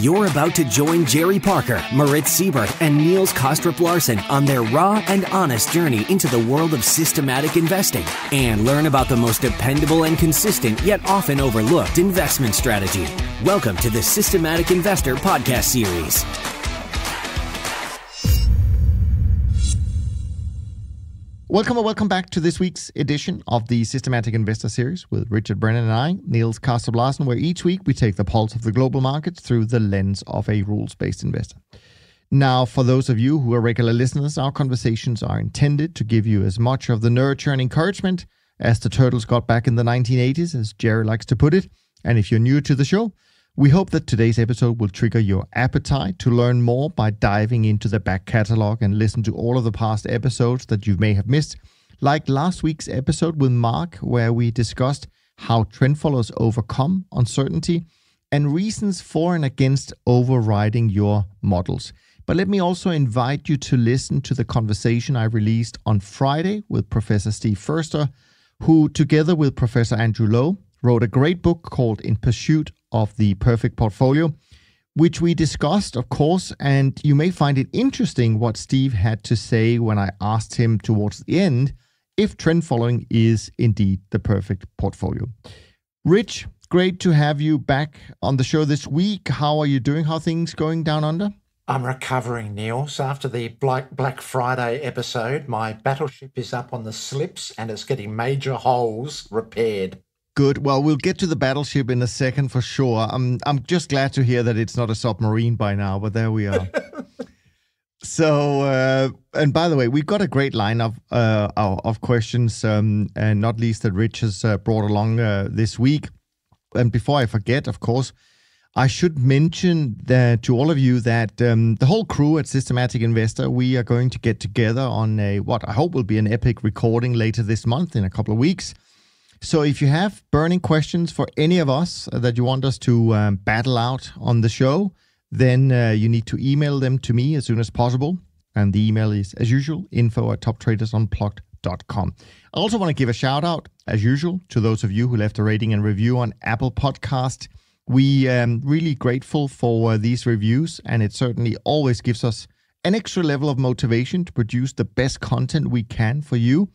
You're about to join Jerry Parker, Moritz Seibert, and Niels Kaastrup-Larsen on their raw and honest journey into the world of systematic investing and learn about the most dependable and consistent yet often overlooked investment strategy. Welcome to the Systematic Investor Podcast Series. Welcome and welcome back to this week's edition of the Systematic Investor Series with Richard Brennan and I, Niels Kaastrup-Larsen, where each week we take the pulse of the global markets through the lens of a rules-based investor. Now, for those of you who are regular listeners, our conversations are intended to give you as much of the nurture and encouragement as the turtles got back in the 1980s, as Jerry likes to put it. And if you're new to the show, we hope that today's episode will trigger your appetite to learn more by diving into the back catalog and listen to all of the past episodes that you may have missed, like last week's episode with Mark, where we discussed how trend followers overcome uncertainty and reasons for and against overriding your models. But let me also invite you to listen to the conversation I released on Friday with Professor Steve Furster, who, together with Professor Andrew Lowe, wrote a great book called In Pursuit of the Perfect Portfolio, which we discussed, of course, and you may find it interesting what Steve had to say when I asked him towards the end if trend following is indeed the perfect portfolio. Rich, great to have you back on the show this week. How are you doing? How are things going down under? I'm recovering, Niels. After the Black Friday episode, my battleship is up on the slips and it's getting major holes repaired. Good. Well, we'll get to the battleship in a second for sure. I'm just glad to hear that it's not a submarine by now, but there we are. So, and by the way, we've got a great line of questions, and not least that Rich has brought along this week. And before I forget, of course, I should mention that to all of you that the whole crew at Systematic Investor, we are going to get together on a what I hope will be an epic recording later this month in a couple of weeks. So if you have burning questions for any of us that you want us to battle out on the show, then you need to email them to me as soon as possible. And the email is, as usual, info@toptradersunplugged.com. I also want to give a shout out, as usual, to those of you who left a rating and review on Apple Podcast. We are really grateful for these reviews, and it certainly always gives us an extra level of motivation to produce the best content we can for you.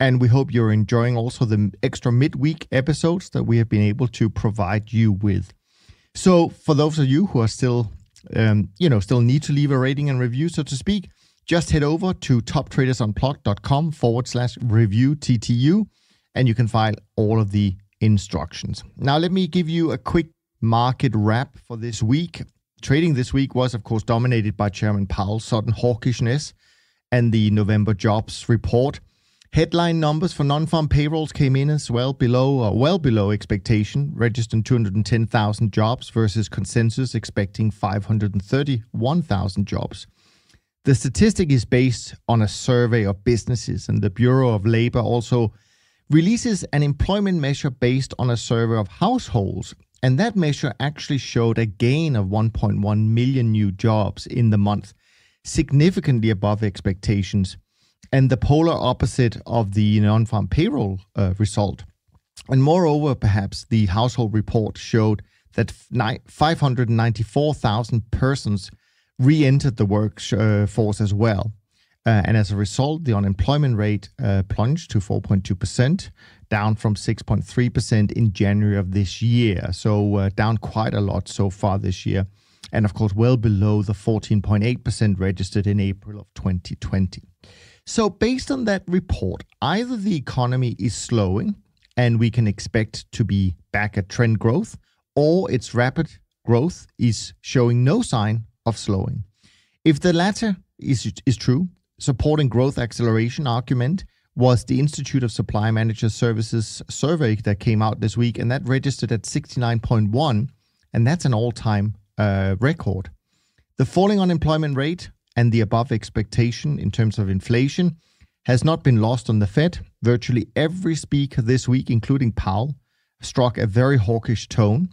And we hope you're enjoying also the extra midweek episodes that we have been able to provide you with. So for those of you who are still, still need to leave a rating and review, so to speak, just head over to toptradersunplugged.com /review TTU, and you can find all of the instructions. Now, let me give you a quick market wrap for this week. Trading this week was, of course, dominated by Chairman Powell's sudden hawkishness and the November jobs report. Headline numbers for non-farm payrolls came in as well below expectation, registering 210,000 jobs versus consensus expecting 531,000 jobs. The statistic is based on a survey of businesses, and the Bureau of Labor also releases an employment measure based on a survey of households, and that measure actually showed a gain of 1.1 million new jobs in the month, significantly above expectations, and the polar opposite of the non-farm payroll result. And moreover, perhaps, the household report showed that 594,000 persons re-entered the workforce as well. And as a result, the unemployment rate plunged to 4.2%, down from 6.3% in January of this year. So down quite a lot so far this year. And of course, well below the 14.8% registered in April of 2020. So based on that report, either the economy is slowing and we can expect to be back at trend growth, or its rapid growth is showing no sign of slowing. If the latter is true, supporting growth acceleration argument was the Institute of Supply Manager Services survey that came out this week, and that registered at 69.1, and that's an all-time record. The falling unemployment rate and the above expectation in terms of inflation has not been lost on the Fed. Virtually every speaker this week, including Powell, struck a very hawkish tone.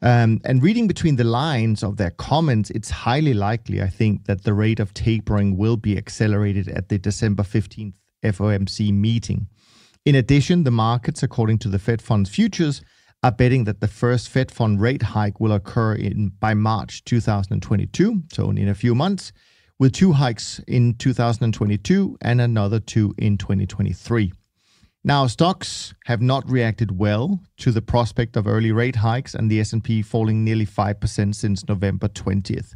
And reading between the lines of their comments, it's highly likely, I think, that the rate of tapering will be accelerated at the December 15th FOMC meeting. In addition, the markets, according to the Fed Funds Futures, are betting that the first Fed fund rate hike will occur by March 2022, so only in a few months, with 2 hikes in 2022 and another 2 in 2023. Now, stocks have not reacted well to the prospect of early rate hikes and the S&P falling nearly 5% since November 20th.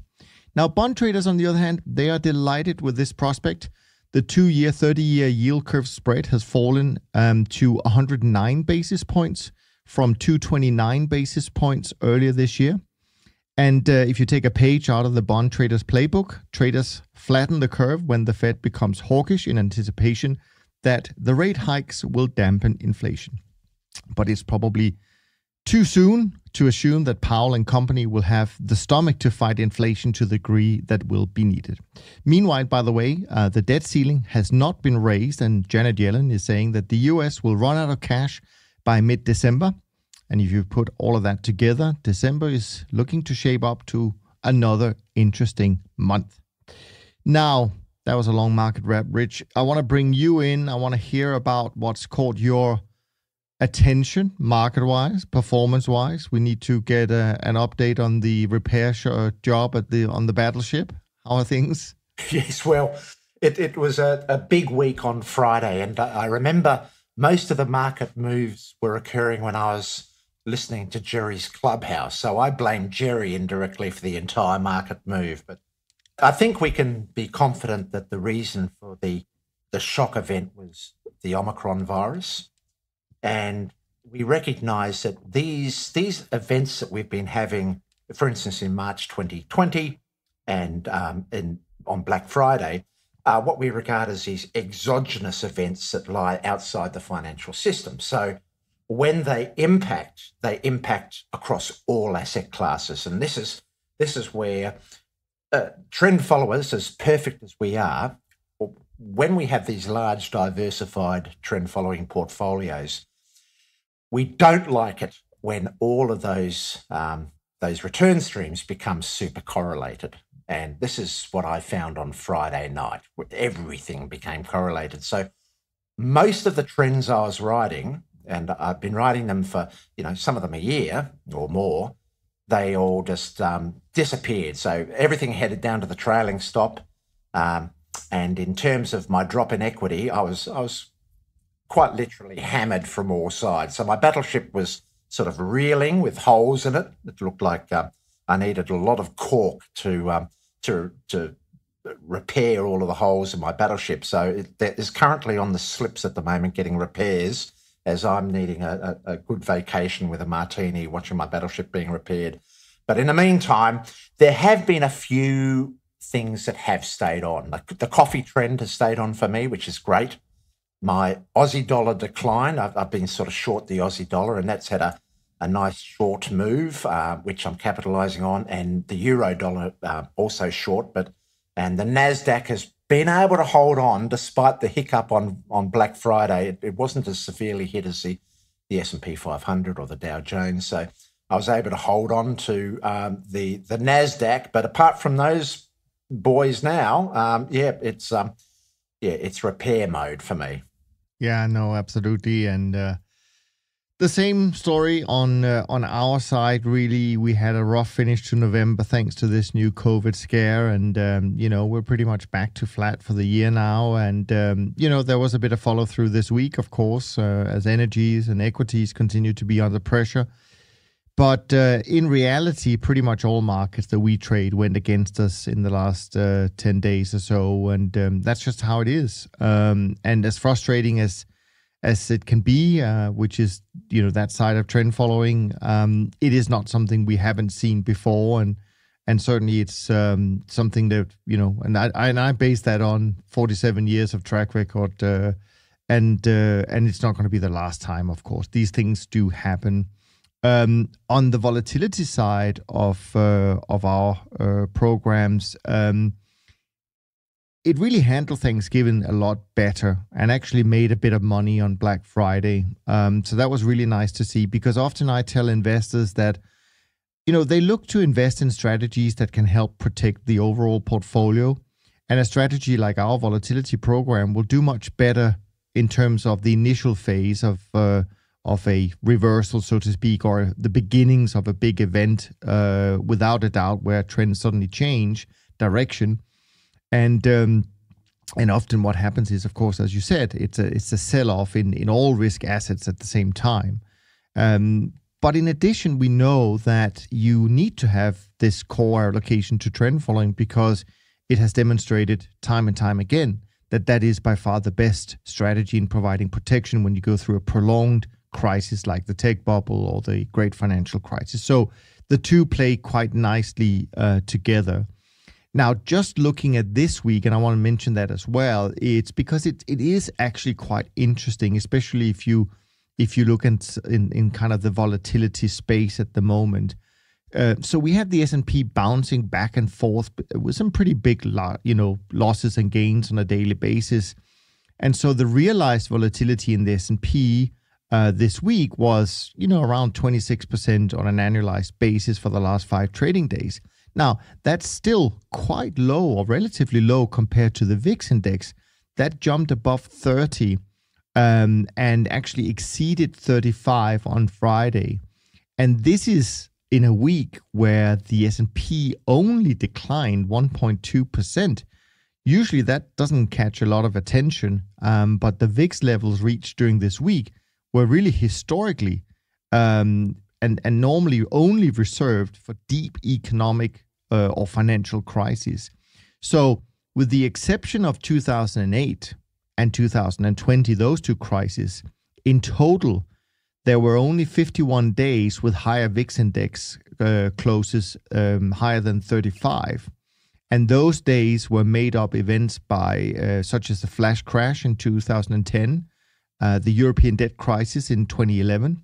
Now, bond traders, on the other hand, they are delighted with this prospect. The 2-year, 30-year yield curve spread has fallen to 109 basis points from 229 basis points earlier this year. And if you take a page out of the bond traders' playbook, traders flatten the curve when the Fed becomes hawkish in anticipation that the rate hikes will dampen inflation. But it's probably too soon to assume that Powell and company will have the stomach to fight inflation to the degree that will be needed. Meanwhile, by the way, the debt ceiling has not been raised, and Janet Yellen is saying that the US will run out of cash by mid-December. And if you put all of that together, December is looking to shape up to another interesting month. Now, that was a long market wrap, Rich. I want to bring you in. I want to hear about what's caught your attention market-wise, performance-wise. We need to get an update on the repair job on the battleship. How are things? Yes, well, it was a big week on Friday, and I remember most of the market moves were occurring when I was listening to Jerry's Clubhouse. So I blame Jerry indirectly for the entire market move, but I think we can be confident that the reason for the shock event was the Omicron virus. And we recognise that these events that we've been having, for instance, in March 2020 and on Black Friday, are what we regard as these exogenous events that lie outside the financial system. So when they impact across all asset classes. And this is where trend followers, as perfect as we are, when we have these large diversified trend following portfolios, we don't like it when all of those return streams become super correlated. And this is what I found on Friday night, where everything became correlated. So most of the trends I was writing, and I've been writing them for, some of them a year or more, they all just disappeared. So everything headed down to the trailing stop. And in terms of my drop in equity, I was quite literally hammered from all sides. So my battleship was sort of reeling with holes in it. It looked like I needed a lot of cork to repair all of the holes in my battleship. So it is currently on the slips at the moment getting repairs, as I'm needing a good vacation with a martini, watching my battleship being repaired. But in the meantime, there have been a few things that have stayed on. Like the coffee trend has stayed on for me, which is great. My Aussie dollar decline, I've been sort of short the Aussie dollar, and that's had a nice short move, which I'm capitalising on, and the euro dollar also short. And the NASDAQ has been able to hold on despite the hiccup on Black Friday. It wasn't as severely hit as the S&P 500 or the Dow Jones. So I was able to hold on to the NASDAQ. But apart from those boys now, it's repair mode for me. Yeah, no, absolutely. And the same story on our side, really. We had a rough finish to November thanks to this new COVID scare. And, we're pretty much back to flat for the year now. And, there was a bit of follow through this week, of course, as energies and equities continue to be under pressure. But in reality, pretty much all markets that we trade went against us in the last 10 days or so. And that's just how it is. And as frustrating as it can be, which is, that side of trend following, it is not something we haven't seen before. And certainly it's something that, and I base that on 47 years of track record. And it's not going to be the last time, of course. These things do happen. On the volatility side of our programs, it really handled Thanksgiving a lot better and actually made a bit of money on Black Friday. So that was really nice to see, because often I tell investors that, they look to invest in strategies that can help protect the overall portfolio. And a strategy like our volatility program will do much better in terms of the initial phase of a reversal, so to speak, or the beginnings of a big event, without a doubt, where trends suddenly change direction. And often what happens is, of course, as you said, it's a sell-off in all risk assets at the same time. But in addition, we know that you need to have this core allocation to trend following, because it has demonstrated time and time again that that is by far the best strategy in providing protection when you go through a prolonged crisis like the tech bubble or the great financial crisis. So the two play quite nicely together. Now, just looking at this week, and I want to mention that as well, it's because it is actually quite interesting, especially if you look in kind of the volatility space at the moment. So we had the S&P bouncing back and forth with some pretty big losses and gains on a daily basis. And so the realized volatility in the S&P this week was, around 26% on an annualized basis for the last 5 trading days. Now, that's still quite low, or relatively low, compared to the VIX index. That jumped above 30 and actually exceeded 35 on Friday. And this is in a week where the S&P only declined 1.2%. Usually that doesn't catch a lot of attention, but the VIX levels reached during this week were really historically and normally only reserved for deep economic or financial crises. So with the exception of 2008 and 2020, those two crises, in total, there were only 51 days with higher VIX index closes higher than 35. And those days were made up events by such as the flash crash in 2010, the European debt crisis in 2011,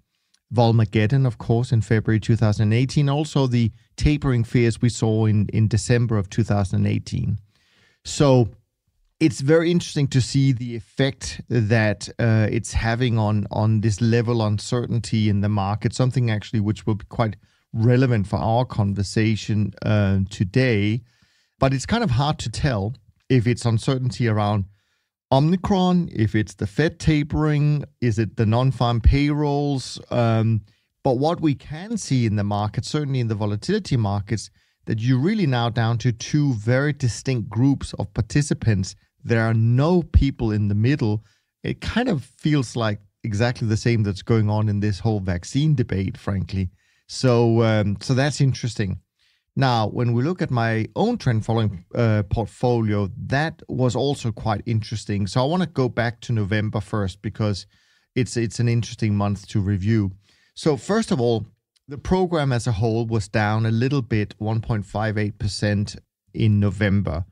Volmageddon, of course, in February 2018, also the tapering fears we saw in December of 2018. So it's very interesting to see the effect that it's having on this level of uncertainty in the market, something actually which will be quite relevant for our conversation today. But it's kind of hard to tell if it's uncertainty around Omicron, if it's the Fed tapering, is it the non-farm payrolls? But what we can see in the market, certainly in the volatility markets, that you're really now down to two very distinct groups of participants. There are no people in the middle. It kind of feels like exactly the same that's going on in this whole vaccine debate, frankly. So that's interesting. Now, when we look at my own trend following portfolio, that was also quite interesting. So I want to go back to November first, because it's an interesting month to review. So first of all, the program as a whole was down a little bit, 1.58% in November.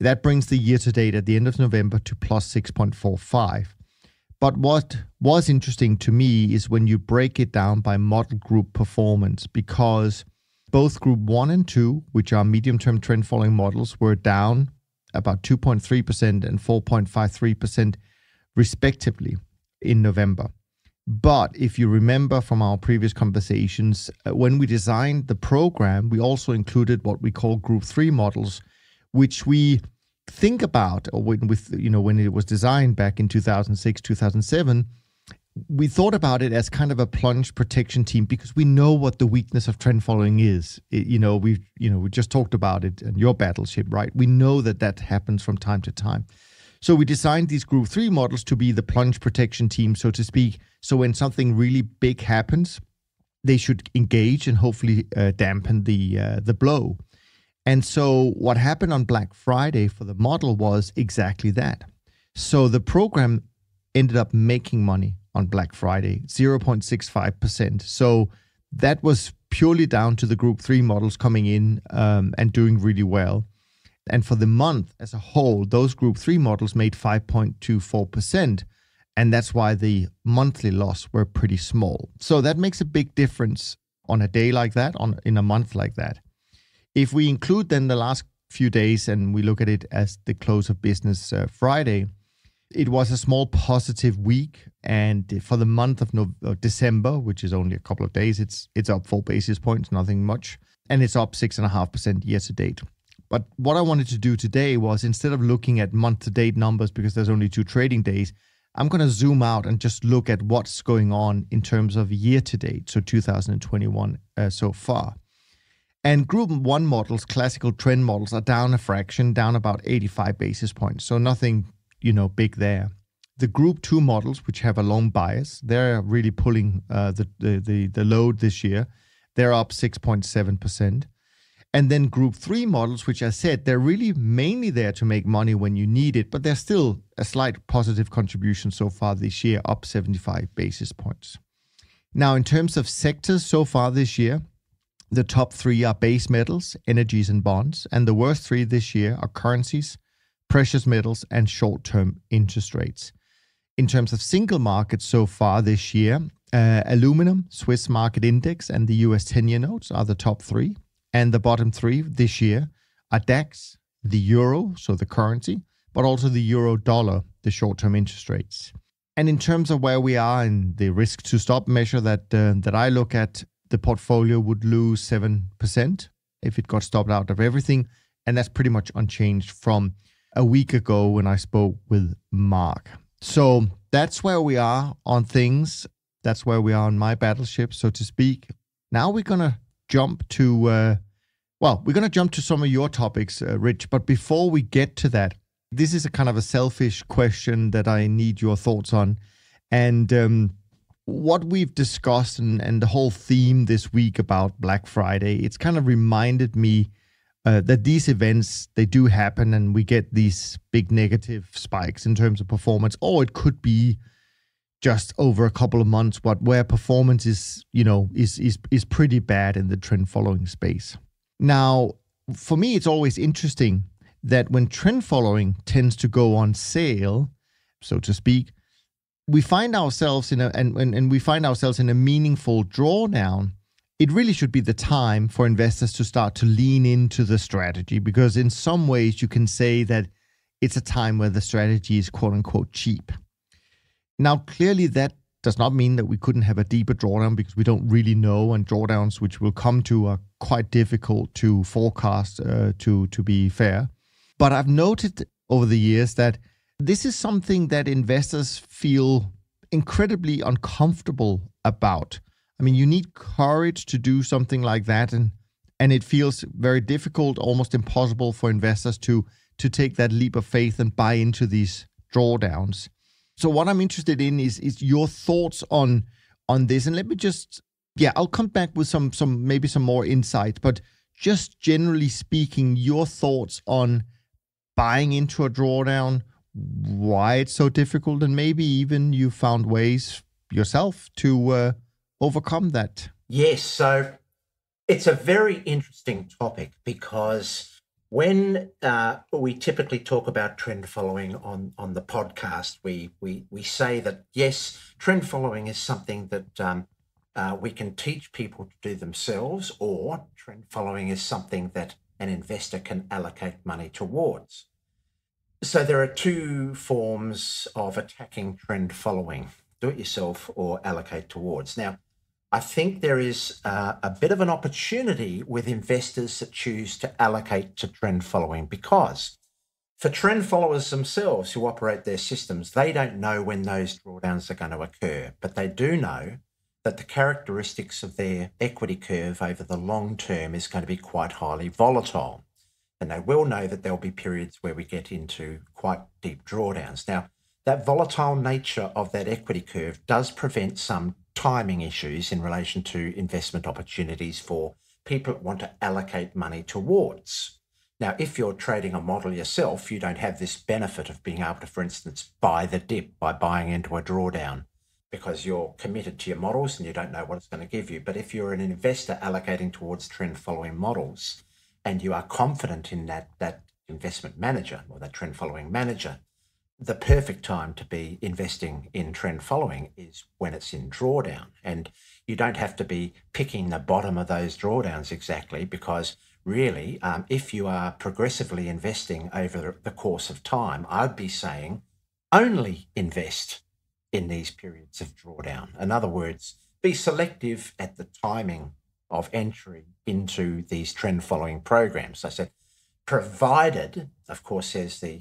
That brings the year-to-date at the end of November to plus 6.45. But what was interesting to me is when you break it down by model group performance, because both Group 1 and 2, which are medium-term trend-following models, were down about 2.3% and 4.53% respectively in November. But if you remember from our previous conversations, when we designed the program, we also included what we call Group 3 models, which we think about, or when it was designed back in 2006, 2007, we thought about it as kind of a plunge protection team, because we know what the weakness of trend following is. We just talked about it and your battleship, right? We know that happens from time to time. So we designed these Group 3 models to be the plunge protection team, so to speak. So when something really big happens, they should engage and hopefully dampen the blow. And so what happened on Black Friday for the model was exactly that. So the program ended up making money on Black Friday, 0.65%. So that was purely down to the Group 3 models coming in and doing really well. And for the month as a whole, those Group 3 models made 5.24%. And that's why the monthly loss were pretty small. So that makes a big difference on a day like that, in a month like that. If we include then the last few days and we look at it as the close of business Friday, it was a small positive week. And for the month of December, which is only a couple of days, it's up 4 basis points, nothing much. And it's up 6.5% year to date. But what I wanted to do today was, instead of looking at month-to-date numbers, because there's only 2 trading days, I'm going to zoom out and just look at what's going on in terms of year to date, so 2021 so far. And Group 1 models, classical trend models, are down a fraction, down about 85 basis points. So nothing, you know, big there. The Group 2 models, which have a long bias, they're really pulling the load this year. They're up 6.7%. And then Group 3 models, which I said, they're really mainly there to make money when you need it, but they're still a slight positive contribution so far this year, up 75 basis points. Now, in terms of sectors so far this year, the top three are base metals, energies and bonds, and the worst three this year are currencies, precious metals, and short-term interest rates. In terms of single markets so far this year, aluminum, Swiss market index, and the US 10-year notes are the top three. And the bottom three this year are DAX, the euro, so the currency, but also the euro dollar, the short-term interest rates. And in terms of where we are in the risk to stop measure that I look at, the portfolio would lose 7% if it got stopped out of everything. And that's pretty much unchanged from a week ago when I spoke with Mark. So that's where we are on things. That's where we are on my battleship, so to speak. Now we're going to jump to, jump to some of your topics, Rich. But before we get to that, this is a kind of a selfish question that I need your thoughts on. And what we've discussed and the whole theme this week about Black Friday, it's kind of reminded me that these events, they do happen and we get these big negative spikes in terms of performance. Or it could be just over a couple of months, but where performance is, you know, is pretty bad in the trend following space. Now, for me, it's always interesting that when trend following tends to go on sale, so to speak, we find ourselves in a meaningful drawdown. It really should be the time for investors to start to lean into the strategy, because in some ways you can say that it's a time where the strategy is quote unquote cheap. Now, clearly, that does not mean that we couldn't have a deeper drawdown, because we don't really know, and drawdowns, which we'll come to, are quite difficult to forecast, to be fair. But I've noted over the years that this is something that investors feel incredibly uncomfortable about. I mean, you need courage to do something like that, and it feels very difficult, almost impossible for investors to take that leap of faith and buy into these drawdowns. So what I'm interested in is your thoughts on this. And let me just, I'll come back with some more insight, but just generally speaking, your thoughts on buying into a drawdown, why it's so difficult, and maybe even you found ways yourself to overcome that. Yes, so it's a very interesting topic, because when we typically talk about trend following on the podcast, we say that, yes, trend following is something that we can teach people to do themselves, or trend following is something that an investor can allocate money towards. So there are two forms of attacking trend following: do it yourself or allocate towards. Now, I think there is a bit of an opportunity with investors that choose to allocate to trend following, because for trend followers themselves who operate their systems, they don't know when those drawdowns are going to occur, but they do know that the characteristics of their equity curve over the long term is going to be quite highly volatile. And they will know that there'll be periods where we get into quite deep drawdowns. Now, that volatile nature of that equity curve does prevent some timing issues in relation to investment opportunities for people that want to allocate money towards. Now, if you're trading a model yourself, you don't have this benefit of being able to, for instance, buy the dip by buying into a drawdown, because you're committed to your models and you don't know what it's going to give you. But if you're an investor allocating towards trend following models and you are confident in that investment manager or that trend following manager, the perfect time to be investing in trend following is when it's in drawdown. And you don't have to be picking the bottom of those drawdowns exactly, because really, if you are progressively investing over the course of time, I'd be saying only invest in these periods of drawdown. In other words, be selective at the timing of entry into these trend following programs. I said, provided, of course, there's the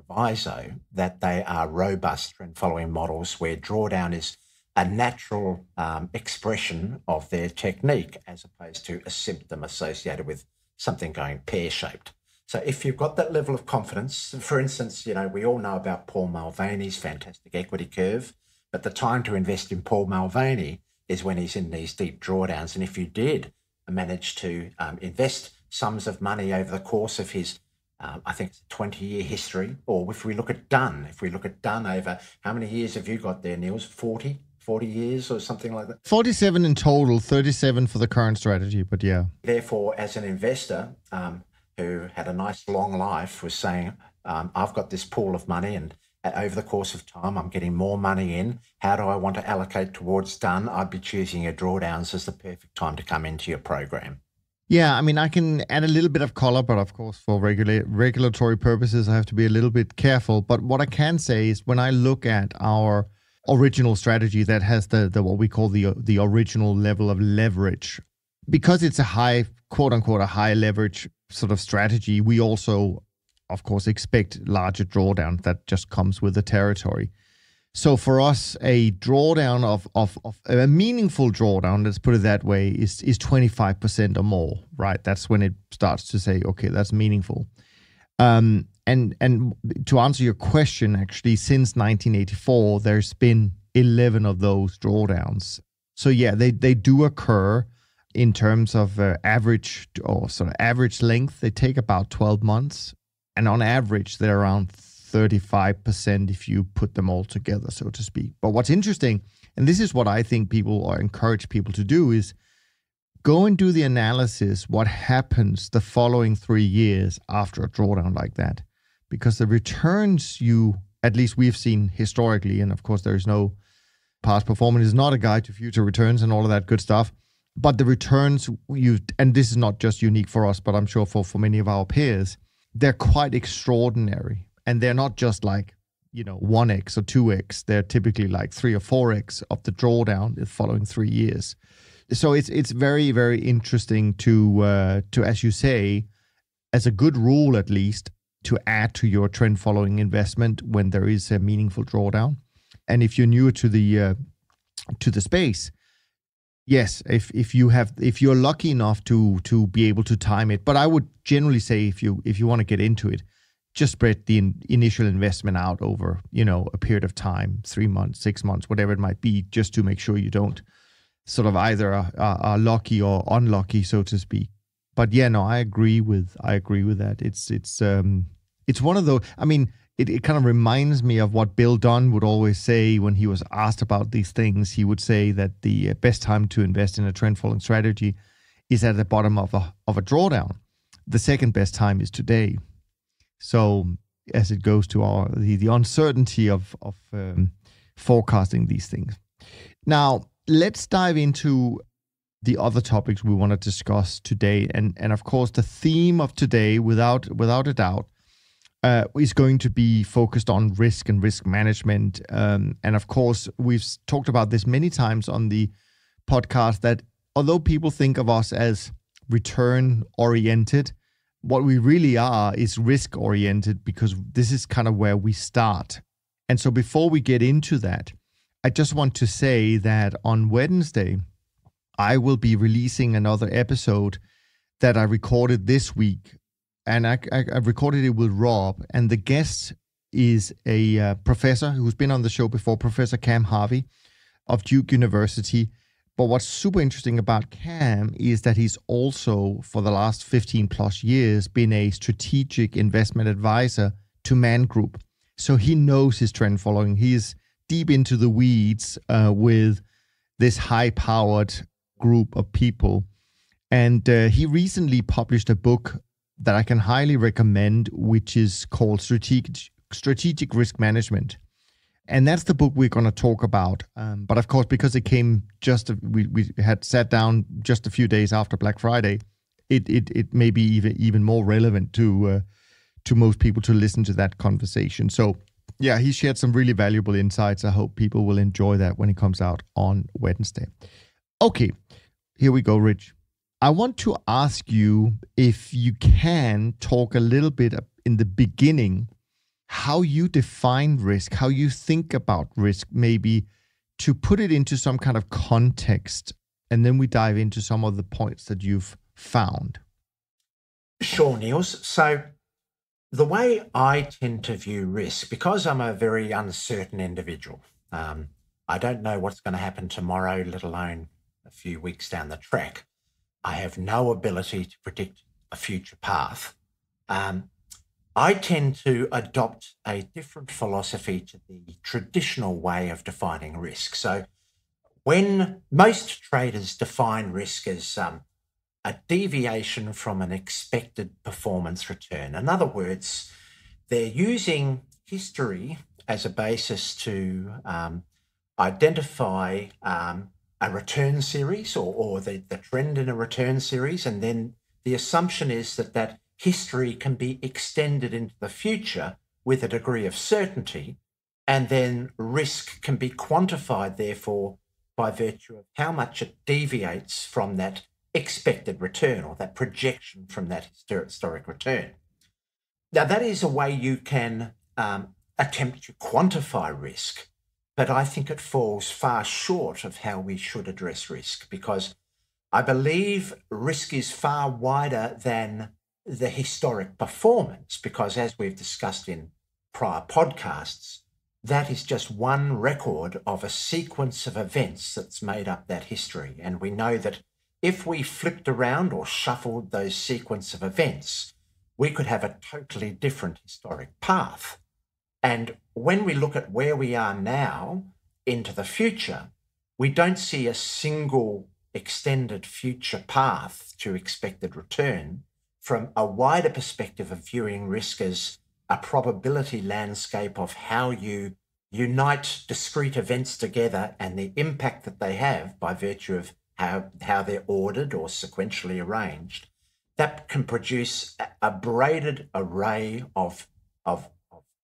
proviso that they are robust trend following models where drawdown is a natural expression of their technique as opposed to a symptom associated with something going pear-shaped. So if you've got that level of confidence, for instance, you know, we all know about Paul Mulvaney's fantastic equity curve, but the time to invest in Paul Mulvaney is when he's in these deep drawdowns. And if you did manage to invest sums of money over the course of his, I think it's a 20-year history, or if we look at Dunn, over how many years have you got there, Niels? 40 years or something like that? 47 in total, 37 for the current strategy, but yeah. Therefore, as an investor who had a nice long life was saying, I've got this pool of money and over the course of time, I'm getting more money in. How do I want to allocate towards Dunn? I'd be choosing your drawdowns as the perfect time to come into your program. Yeah, I mean, I can add a little bit of color, but of course, for regulatory purposes, I have to be a little bit careful. But what I can say is when I look at our original strategy that has the what we call the original level of leverage, because it's a high, quote unquote, a high leverage sort of strategy, we also, of course, expect larger drawdown that just comes with the territory. So for us, a drawdown of a meaningful drawdown, let's put it that way, is 25% or more, right? That's when it starts to say, okay, that's meaningful. And to answer your question, actually, since 1984, there's been 11 of those drawdowns. So yeah, they do occur in terms of average length. They take about 12 months. And on average, they're around 35% if you put them all together, so to speak. But what's interesting, and this is what I think people or encourage people to do, is go and do the analysis what happens the following 3 years after a drawdown like that. Because the returns you, at least we've seen historically, and of course there is no past performance, is not a guide to future returns and all of that good stuff. But the returns, and this is not just unique for us, but I'm sure for many of our peers, they're quite extraordinary. And they're not just like, you know, 1x or 2x. They're typically like 3 or 4x of the drawdown the following 3 years. So it's very, very interesting to, as you say, as a good rule at least, to add to your trend following investment when there is a meaningful drawdown. And if you're newer to the space, yes, if you're lucky enough to be able to time it, but I would generally say if you want to get into it, just spread the initial investment out over, you know, a period of time, 3 months, 6 months, whatever it might be, just to make sure you don't sort of either are lucky or unlucky, so to speak. But yeah, no, I agree with that. It's one of those. I mean, it kind of reminds me of what Bill Dunn would always say when he was asked about these things. He would say that the best time to invest in a trend following strategy is at the bottom of a drawdown. The second best time is today. So as it goes to the uncertainty of forecasting these things. Now, let's dive into the other topics we want to discuss today. And of course, the theme of today, without a doubt, is going to be focused on risk and risk management. And of course, we've talked about this many times on the podcast that although people think of us as return-oriented, what we really are is risk-oriented because this is kind of where we start. And so before we get into that, I just want to say that on Wednesday, I will be releasing another episode that I recorded this week. And I recorded it with Rob, and the guest is a professor who's been on the show before, Professor Cam Harvey of Duke University. But what's super interesting about Cam is that he's also, for the last 15 plus years, been a strategic investment advisor to Man Group. So he knows his trend following. He's deep into the weeds with this high-powered group of people. And he recently published a book that I can highly recommend, which is called Strategic Risk Management. And that's the book we're going to talk about. But of course, because it came we had sat down just a few days after Black Friday, it may be even more relevant to most people to listen to that conversation. So yeah, he shared some really valuable insights. I hope people will enjoy that when it comes out on Wednesday. Okay, here we go, Rich. I want to ask you if you can talk a little bit in the beginning how you define risk, how you think about risk, maybe to put it into some kind of context. And then we dive into some of the points that you've found. Sure, Niels. So the way I tend to view risk, because I'm a very uncertain individual, I don't know what's going to happen tomorrow, let alone a few weeks down the track. I have no ability to predict a future path. I tend to adopt a different philosophy to the traditional way of defining risk. So when most traders define risk as a deviation from an expected performance return. In other words, they're using history as a basis to identify a return series or the trend in a return series. And then the assumption is that that history can be extended into the future with a degree of certainty. And then risk can be quantified, therefore, by virtue of how much it deviates from that expected return or that projection from that historic return. Now, that is a way you can attempt to quantify risk, but I think it falls far short of how we should address risk, because I believe risk is far wider than the historic performance, because as we've discussed in prior podcasts, that is just one record of a sequence of events that's made up that history. And we know that if we flipped around or shuffled those sequence of events, we could have a totally different historic path. And when we look at where we are now into the future, we don't see a single extended future path to expected return from a wider perspective of viewing risk as a probability landscape of how you unite discrete events together and the impact that they have by virtue of how they're ordered or sequentially arranged, that can produce a braided array of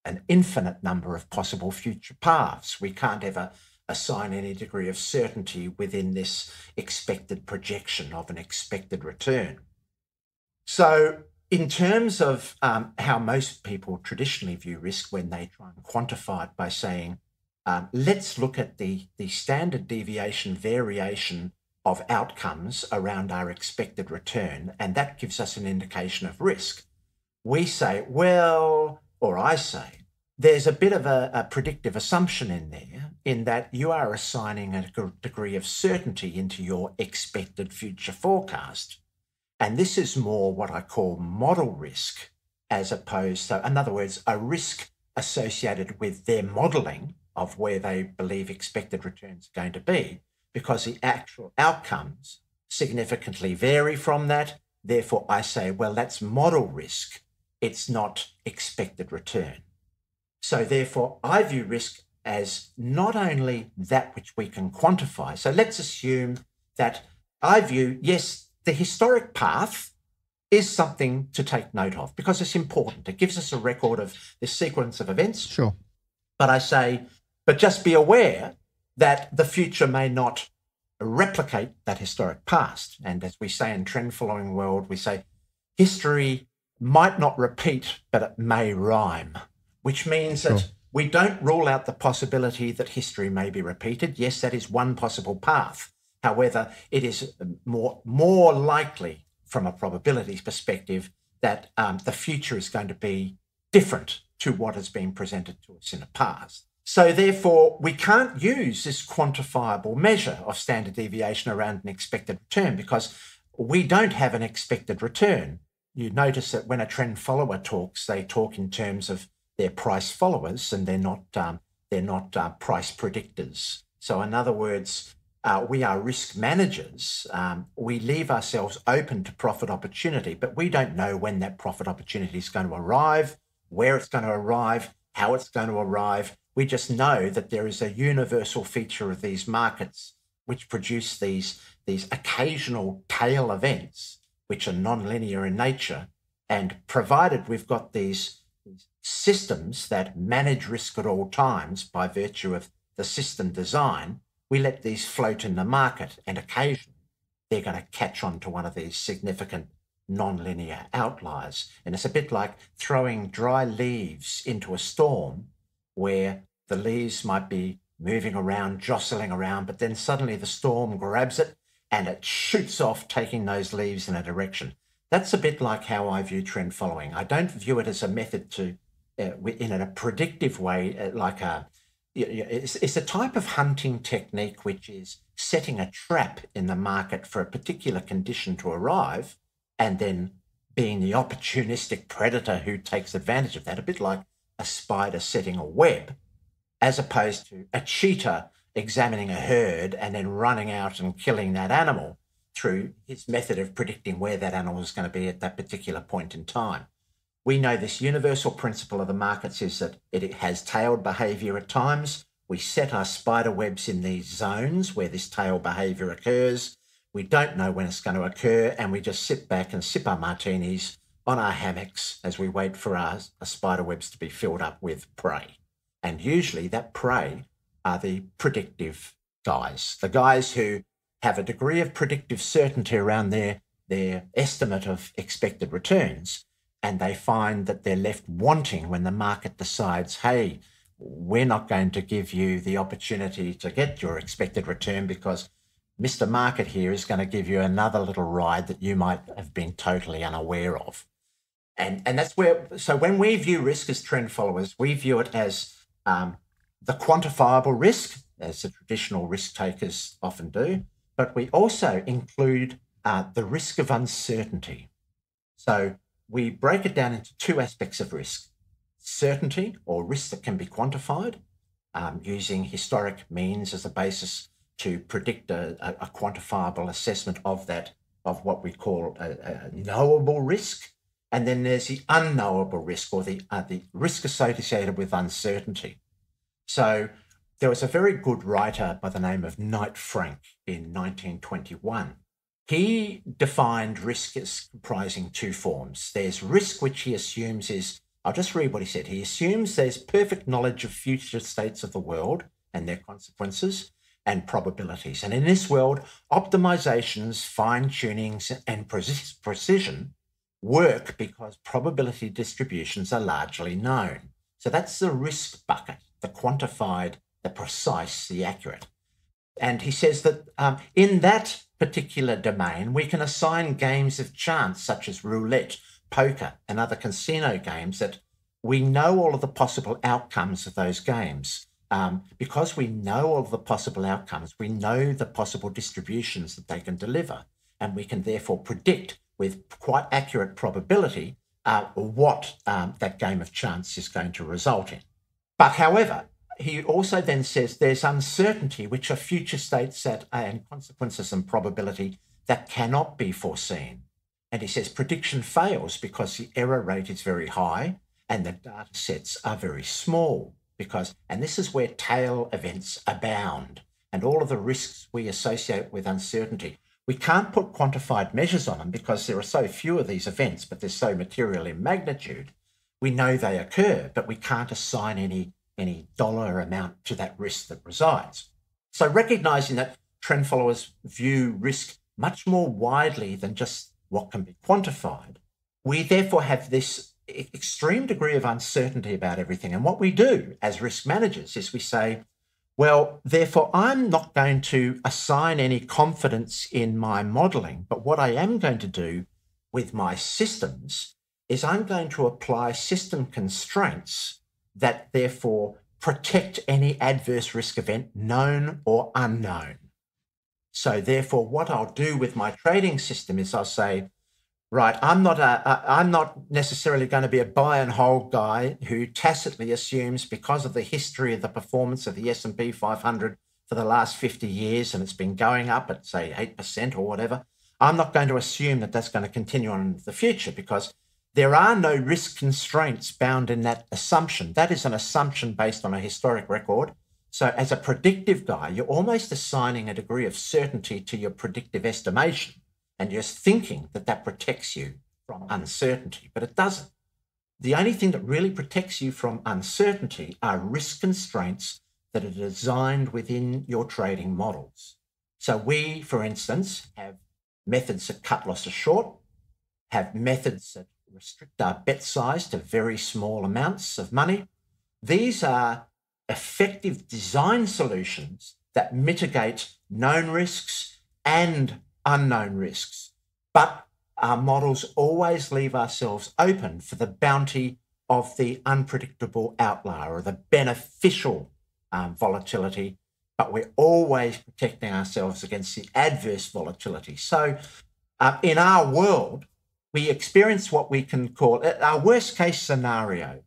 an infinite number of possible future paths. We can't ever assign any degree of certainty within this expected projection of an expected return. So in terms of how most people traditionally view risk when they try and quantify it by saying, let's look at the standard deviation variation of outcomes around our expected return, and that gives us an indication of risk. We say, well, or I say, there's a bit of a predictive assumption in there, in that you are assigning a degree of certainty into your expected future forecast. And this is more what I call model risk, as opposed to, in other words, a risk associated with their modeling of where they believe expected returns are going to be, because the actual outcomes significantly vary from that. Therefore, I say, well, that's model risk. It's not expected return. So therefore, I view risk as not only that which we can quantify. So let's assume that I view, yes, the historic path is something to take note of because it's important. It gives us a record of this sequence of events. Sure. But I say, but just be aware that the future may not replicate that historic past. And as we say in Trend Following World, we say history might not repeat, but it may rhyme, which means that we don't rule out the possibility that history may be repeated. Yes, that is one possible path. However, it is more likely from a probabilities perspective that the future is going to be different to what has been presented to us in the past. So therefore, we can't use this quantifiable measure of standard deviation around an expected return because we don't have an expected return. You notice that when a trend follower talks, they talk in terms of their price followers, and they're not price predictors. So in other words, we are risk managers. We leave ourselves open to profit opportunity, but we don't know when that profit opportunity is going to arrive, where it's going to arrive, how it's going to arrive. We just know that there is a universal feature of these markets which produce these occasional tail events, which are nonlinear in nature. And provided we've got these systems that manage risk at all times by virtue of the system design, we let these float in the market, and occasionally they're going to catch on to one of these significant nonlinear outliers. And it's a bit like throwing dry leaves into a storm where the leaves might be moving around, jostling around, but then suddenly the storm grabs it and it shoots off, taking those leaves in a direction. That's a bit like how I view trend following. I don't view it as a method to, in a predictive way, like a, it's a type of hunting technique which is setting a trap in the market for a particular condition to arrive and then being the opportunistic predator who takes advantage of that, a bit like a spider setting a web, as opposed to a cheetah examining a herd and then running out and killing that animal through his method of predicting where that animal is going to be at that particular point in time. We know this universal principle of the markets is that it has tailed behaviour at times. We set our spider webs in these zones where this tail behaviour occurs. We don't know when it's going to occur, and we just sit back and sip our martinis on our hammocks as we wait for our spider webs to be filled up with prey. And usually that prey are the predictive guys, the guys who have a degree of predictive certainty around their estimate of expected returns, and they find that they're left wanting when the market decides, hey, we're not going to give you the opportunity to get your expected return because Mr. Market here is going to give you another little ride that you might have been totally unaware of. And that's where, so when we view risk as trend followers, we view it as the quantifiable risk, as the traditional risk takers often do, but we also include the risk of uncertainty. So we break it down into two aspects of risk: certainty, or risk that can be quantified, using historic means as a basis to predict a quantifiable assessment of that, of what we call a knowable risk. And then there's the unknowable risk, or the risk associated with uncertainty. So there was a very good writer by the name of Knight Frank in 1921. He defined risk as comprising two forms. There's risk, which he assumes is, I'll just read what he said. He assumes there's perfect knowledge of future states of the world and their consequences and probabilities. And in this world, optimizations, fine-tunings, and precision work because probability distributions are largely known. So that's the risk bucket, the quantified, the precise, the accurate. And he says that in that particular domain, we can assign games of chance such as roulette, poker, and other casino games that we know all of the possible outcomes of those games. Because we know all of the possible outcomes, we know the possible distributions that they can deliver, and we can therefore predict with quite accurate probability what that game of chance is going to result in. But however, he also then says there's uncertainty, which are future states that and consequences and probability that cannot be foreseen. And he says prediction fails because the error rate is very high and the data sets are very small because, and this is where tail events abound and all of the risks we associate with uncertainty. We can't put quantified measures on them because there are so few of these events, but they're so material in magnitude. We know they occur, but we can't assign any dollar amount to that risk that resides. So recognising that trend followers view risk much more widely than just what can be quantified, we therefore have this extreme degree of uncertainty about everything. And what we do as risk managers is we say, well, therefore, I'm not going to assign any confidence in my modelling, but what I am going to do with my systems is I'm going to apply system constraints that therefore protect any adverse risk event, known or unknown. So therefore, what I'll do with my trading system is I'll say, right, I'm not necessarily going to be a buy and hold guy who tacitly assumes because of the history of the performance of the S&P 500 for the last 50 years, and it's been going up at, say, 8% or whatever, I'm not going to assume that that's going to continue on into the future because there are no risk constraints bound in that assumption. That is an assumption based on a historic record. So as a predictive guy, you're almost assigning a degree of certainty to your predictive estimation, and you're thinking that that protects you from uncertainty, but it doesn't. The only thing that really protects you from uncertainty are risk constraints that are designed within your trading models. So we, for instance, have methods that cut losses short, have methods that restrict our bet size to very small amounts of money. These are effective design solutions that mitigate known risks and unknown risks. But our models always leave ourselves open for the bounty of the unpredictable outlier or the beneficial volatility, but we're always protecting ourselves against the adverse volatility. So in our world, we experience what we can call, our worst case scenario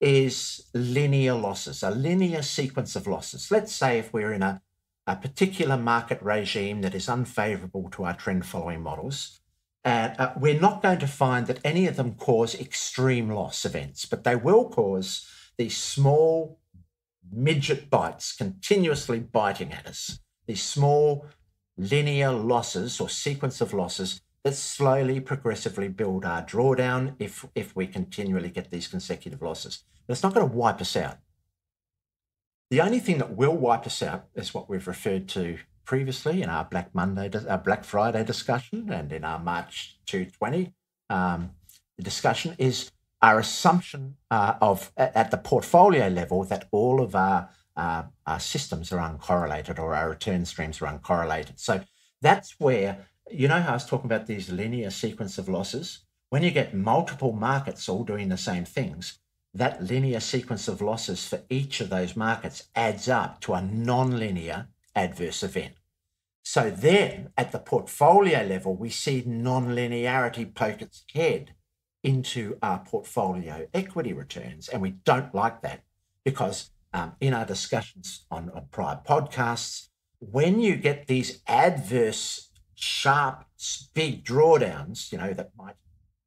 is linear losses, a linear sequence of losses. Let's say if we're in a particular market regime that is unfavourable to our trend following models, we're not going to find that any of them cause extreme loss events, but they will cause these small midget bites continuously biting at us, these small linear losses or sequence of losses that slowly, progressively build our drawdown if we continually get these consecutive losses. But it's not going to wipe us out. The only thing that will wipe us out is what we've referred to previously in our Black Friday discussion and in our March 2020 discussion is our assumption at the portfolio level that all of our systems are uncorrelated or our return streams are uncorrelated. So that's where, you know how I was talking about these linear sequence of losses? When you get multiple markets all doing the same things, that linear sequence of losses for each of those markets adds up to a non-linear adverse event. So then at the portfolio level, we see non-linearity poke its head into our portfolio equity returns. And we don't like that because in our discussions on prior podcasts, when you get these adverse sharp, big drawdowns, you know, that might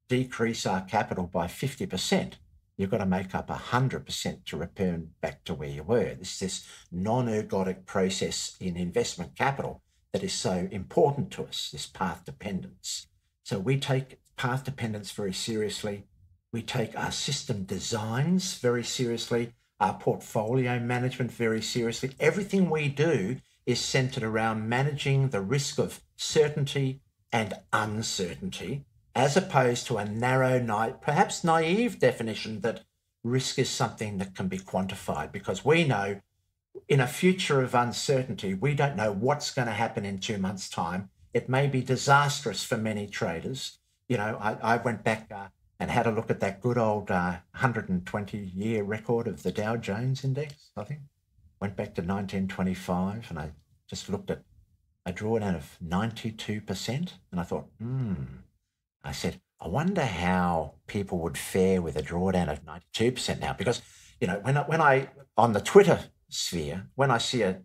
decrease our capital by 50%, you've got to make up 100% to return back to where you were. This is this non-ergodic process in investment capital that is so important to us, this path dependence. So we take path dependence very seriously. We take our system designs very seriously, our portfolio management very seriously. Everything we do is centered around managing the risk of certainty and uncertainty, as opposed to a narrow, perhaps naive definition that risk is something that can be quantified, because we know in a future of uncertainty, we don't know what's going to happen in 2 months' time. It may be disastrous for many traders. You know, I went back and had a look at that good old 120-year record of the Dow Jones index, I think. Went back to 1925 and I just looked at a drawdown of 92%. And I thought, I said, I wonder how people would fare with a drawdown of 92% now. Because, you know, when I on the Twitter sphere, when I see a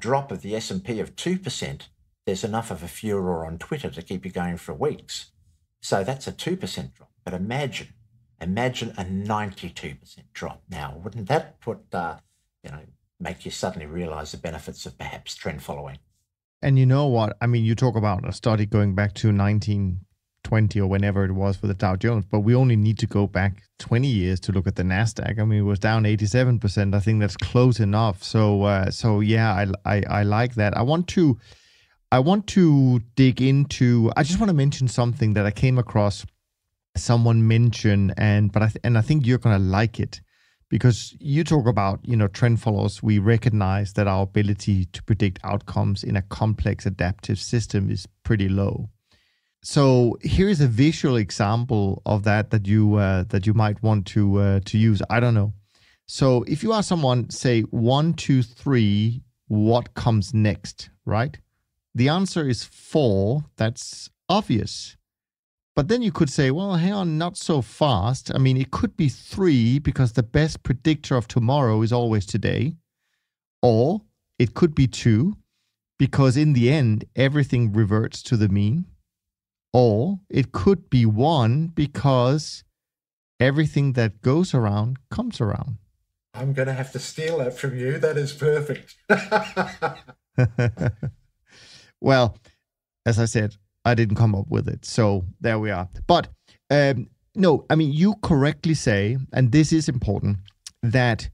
drop of the S&P of 2%, there's enough of a furor on Twitter to keep you going for weeks. So that's a 2% drop. But imagine a 92% drop now. Wouldn't that put, you know, make you suddenly realize the benefits of perhaps trend following? And you know what? I mean, you talk about a study going back to 1920 or whenever it was for the Dow Jones, but we only need to go back 20 years to look at the NASDAQ. I mean, it was down 87%. I think that's close enough. So, yeah, I like that. I want to dig into, I just want to mention something that I came across someone mention, and I think you're going to like it. Because you talk about, you know, trend followers, we recognize that our ability to predict outcomes in a complex adaptive system is pretty low. So here is a visual example of that you might want to use. I don't know. So if you ask someone, say 1, 2, 3, what comes next, right? The answer is 4. That's obvious. But then you could say, well, hang on, not so fast. I mean, it could be 3 because the best predictor of tomorrow is always today. Or it could be 2 because in the end, everything reverts to the mean. Or it could be 1 because everything that goes around comes around. I'm going to have to steal that from you. That is perfect. Well, as I said, I didn't come up with it. So there we are. But no, I mean, you correctly say, and this is important, that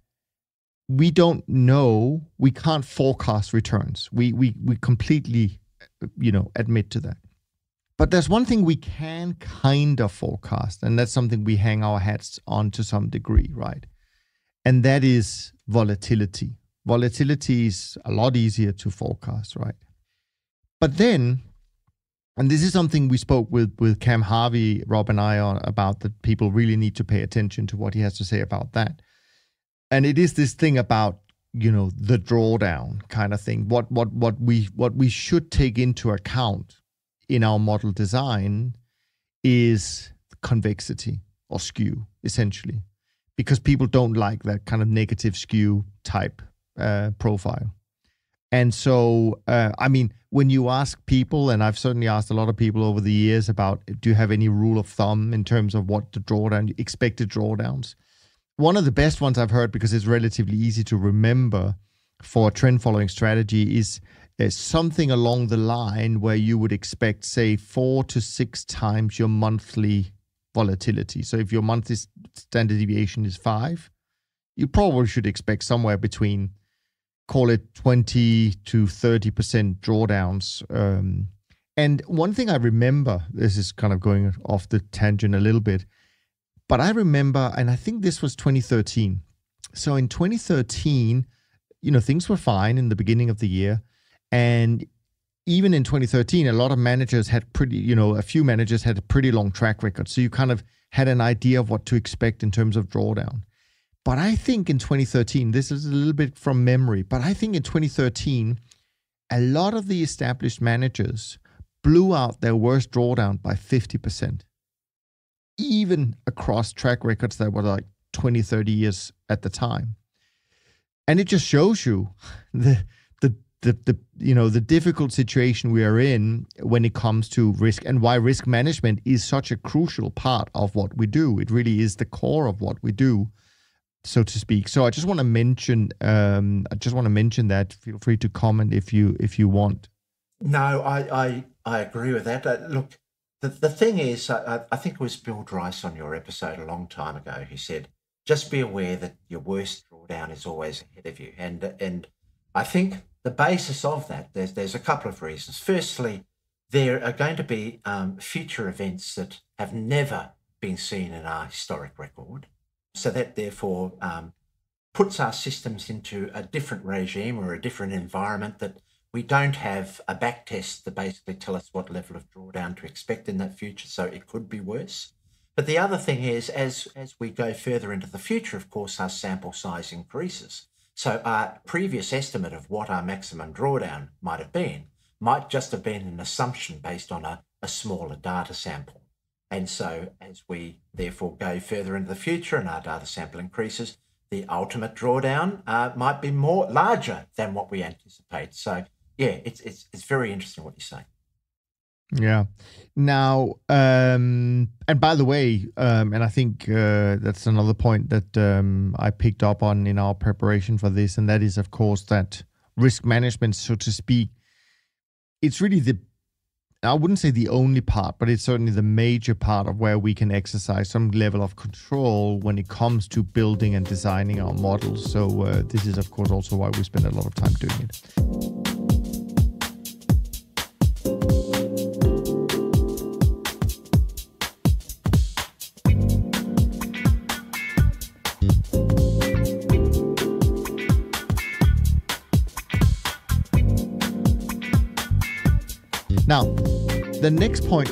we don't know, we can't forecast returns. We completely, you know, admit to that. But there's one thing we can kind of forecast, and that's something we hang our hats on to some degree, right? And that is volatility. Volatility is a lot easier to forecast, right? But then, and this is something we spoke with Cam Harvey, Rob and I, on about, that people really need to pay attention to what he has to say about that. And it is this thing about, you know, the drawdown kind of thing, what we should take into account in our model design is convexity or skew, essentially, because people don't like that kind of negative skew type profile. And so, I mean, when you ask people, and I've certainly asked a lot of people over the years about, do you have any rule of thumb in terms of what the drawdown, expected drawdowns? One of the best ones I've heard, because it's relatively easy to remember for trend following strategy, is something along the line where you would expect, say, 4 to 6 times your monthly volatility. So if your monthly standard deviation is 5, you probably should expect somewhere between, call it 20 to 30% drawdowns. And one thing I remember, this is kind of going off the tangent a little bit, but I remember, and I think this was 2013. So in 2013, you know, things were fine in the beginning of the year. And even in 2013, a lot of managers had pretty, you know, a few managers had a pretty long track record. So you kind of had an idea of what to expect in terms of drawdown. But I think in 2013, this is a little bit from memory, but I think in 2013, a lot of the established managers blew out their worst drawdown by 50%, even across track records that were like 20, 30 years at the time. And it just shows you the you know, the difficult situation we are in when it comes to risk, and why risk management is such a crucial part of what we do. It really is the core of what we do, so to speak. So I just want to mention that. Feel free to comment if you want. No, I agree with that. Look, the thing is, I think it was Bill Dryce on your episode a long time ago who said, just be aware that your worst drawdown is always ahead of you. And I think the basis of that, there's a couple of reasons. Firstly, there are going to be future events that have never been seen in our historic record. So that therefore puts our systems into a different regime or a different environment, that we don't have a back test that basically tell us what level of drawdown to expect in that future. So it could be worse. But the other thing is, as we go further into the future, of course, our sample size increases. So our previous estimate of what our maximum drawdown might have been might just have been an assumption based on a smaller data sample. And so as we therefore go further into the future and our data sample increases, the ultimate drawdown might be more larger than what we anticipate. So yeah, it's very interesting what you say. Yeah. Now, and by the way, and I think that's another point that I picked up on in our preparation for this, and that is, of course, that risk management, so to speak, it's really the, I wouldn't say the only part, but it's certainly the major part of where we can exercise some level of control when it comes to building and designing our models. So this is, of course, also why we spend a lot of time doing it. Now, the next point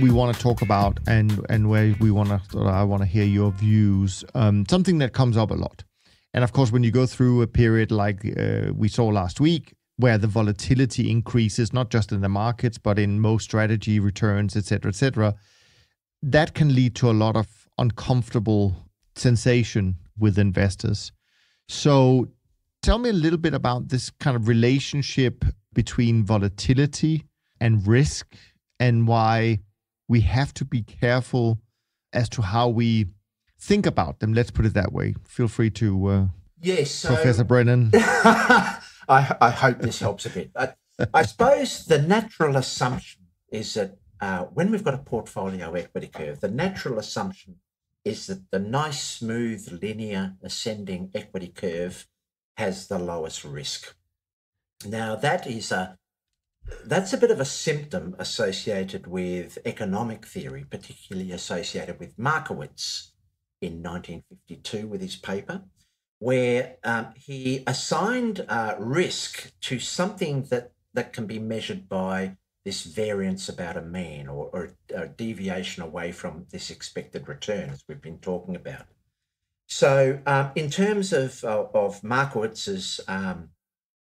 we want to talk about, and where we want to, I want to hear your views, something that comes up a lot. And of course, when you go through a period like we saw last week, where the volatility increases, not just in the markets, but in most strategy returns, et cetera, that can lead to a lot of uncomfortable sensation with investors. So tell me a little bit about this kind of relationship between volatility and risk, and why we have to be careful as to how we think about them. Let's put it that way. Feel free to, yes, so, Professor Brennan. I hope this helps a bit. I suppose the natural assumption is that when we've got a portfolio equity curve, the natural assumption is that the nice, smooth, linear, ascending equity curve has the lowest risk. Now, that is a That's a bit of a symptom associated with economic theory, particularly associated with Markowitz in 1952 with his paper, where he assigned risk to something that can be measured by this variance about a mean or a deviation away from this expected return, as we've been talking about. So in terms of Markowitz's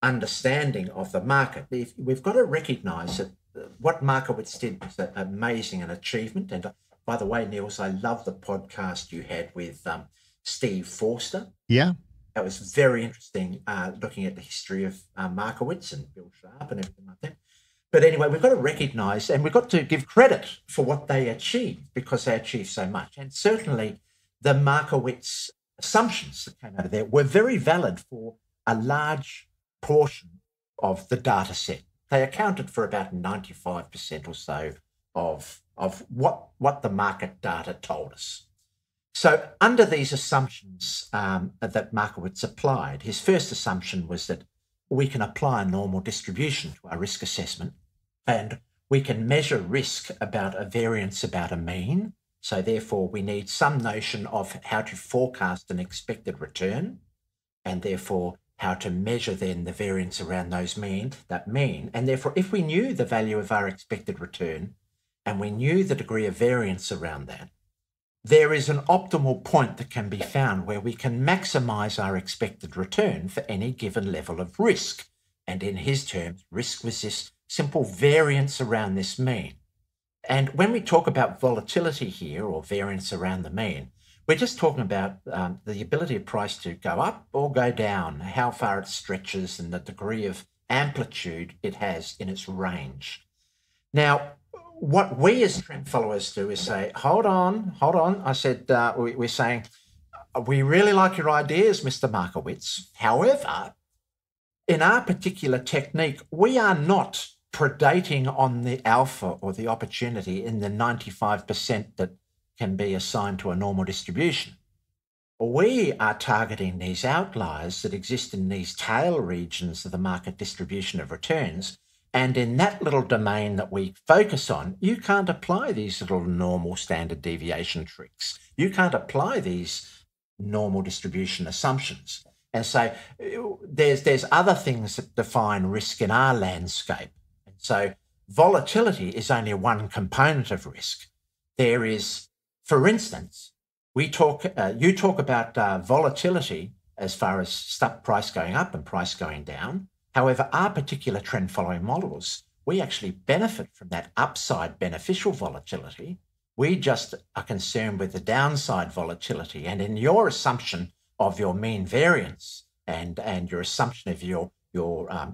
understanding of the market, we've got to recognise that what Markowitz did was amazing, an achievement. And by the way, Niels, I love the podcast you had with Steve Furster. Yeah. That was very interesting, looking at the history of Markowitz and Bill Sharp and everything like that. But anyway, we've got to recognise and we've got to give credit for what they achieved, because they achieved so much. And certainly the Markowitz assumptions that came out of there were very valid for a large portion of the data set. They accounted for about 95% or so of what the market data told us. So under these assumptions that Markowitz applied, his first assumption was that we can apply a normal distribution to our risk assessment, and we can measure risk about a variance about a mean. So therefore, we need some notion of how to forecast an expected return, and therefore how to measure then the variance around that mean. And therefore, if we knew the value of our expected return and we knew the degree of variance around that, there is an optimal point that can be found where we can maximise our expected return for any given level of risk. And in his terms, risk was this simple variance around this mean. And when we talk about volatility here, or variance around the mean, we're just talking about the ability of price to go up or go down, how far it stretches and the degree of amplitude it has in its range. Now, what we as trend followers do is say, hold on. I said, we're saying, we really like your ideas, Mr. Markowitz. However, in our particular technique, we are not predating on the alpha or the opportunity in the 95% that can be assigned to a normal distribution. We are targeting these outliers that exist in these tail regions of the market distribution of returns. And in that little domain that we focus on, you can't apply these little normal standard deviation tricks. You can't apply these normal distribution assumptions. And so there's other things that define risk in our landscape. And so volatility is only one component of risk. There is, for instance, you talk about volatility as far as stock price going up and price going down. However, our particular trend-following models, we actually benefit from that upside beneficial volatility. We just are concerned with the downside volatility. And in your assumption of your mean variance and your assumption of your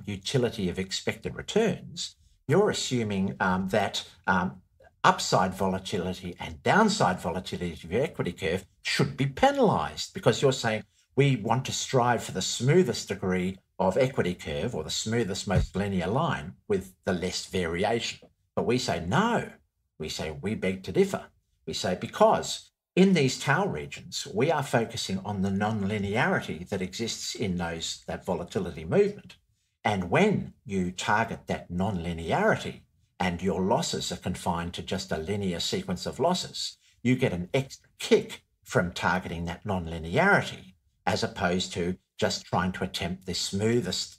utility of expected returns, you're assuming that upside volatility and downside volatility of your equity curve should be penalised, because you're saying we want to strive for the smoothest degree of equity curve, or the smoothest, most linear line with the less variation. But we say no. We say we beg to differ. We say because in these tail regions, we are focusing on the non-linearity that exists in that volatility movement. And when you target that non-linearity and your losses are confined to just a linear sequence of losses, you get an extra kick from targeting that non-linearity, as opposed to just trying to attempt the smoothest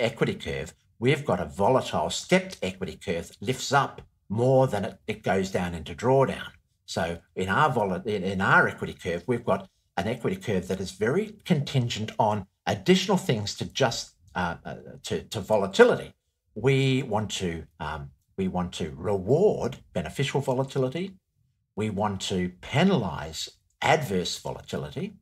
equity curve. We've got a volatile stepped equity curve that lifts up more than it goes down into drawdown. So in our equity curve, we've got an equity curve that is very contingent on additional things to just to volatility. We want to reward beneficial volatility. We want to penalise adverse volatility.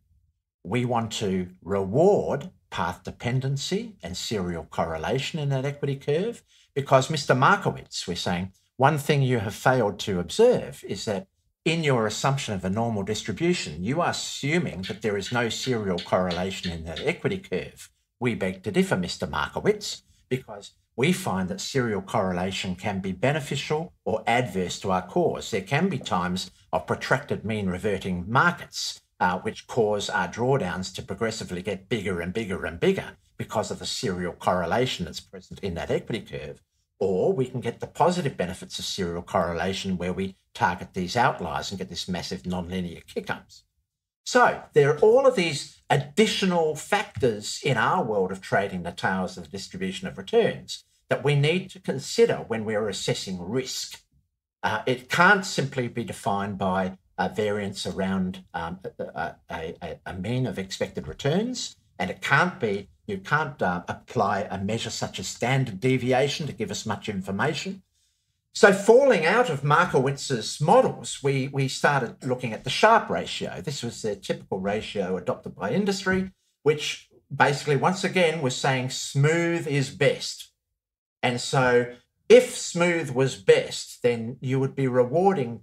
We want to reward path dependency and serial correlation in that equity curve, because Mr. Markowitz, we're saying, one thing you have failed to observe is that in your assumption of a normal distribution, you are assuming that there is no serial correlation in that equity curve. We beg to differ, Mr. Markowitz, because we find that serial correlation can be beneficial or adverse to our cause. There can be times of protracted mean reverting markets, which cause our drawdowns to progressively get bigger and bigger and bigger because of the serial correlation that's present in that equity curve. Or we can get the positive benefits of serial correlation where we target these outliers and get this massive nonlinear kick-ups. So there are all of these additional factors in our world of trading the tails of the distribution of returns that we need to consider when we're assessing risk. It can't simply be defined by a variance around a mean of expected returns, and it can't be You can't apply a measure such as standard deviation to give us much information. So falling out of Markowitz's models, we started looking at the Sharp ratio. This was the typical ratio adopted by industry, which basically, once again, was saying smooth is best. And so if smooth was best, then you would be rewarding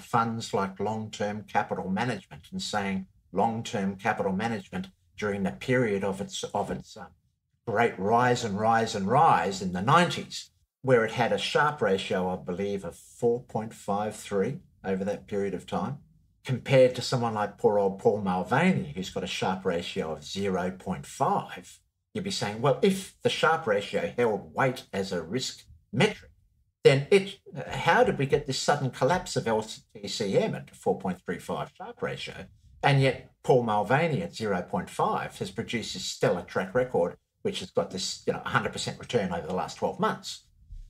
funds like long-term capital management and saying long-term capital management during the period of its great rise in the 90s, where it had a Sharp ratio, I believe, of 4.53 over that period of time, compared to someone like poor old Paul Mulvaney, who's got a Sharp ratio of 0.5. You'd be saying, well, if the Sharp ratio held weight as a risk metric, then how did we get this sudden collapse of LTCM at 4.35 Sharp ratio? And yet Paul Mulvaney at 0.5 has produced his stellar track record, which has got this 100% return over the last 12 months.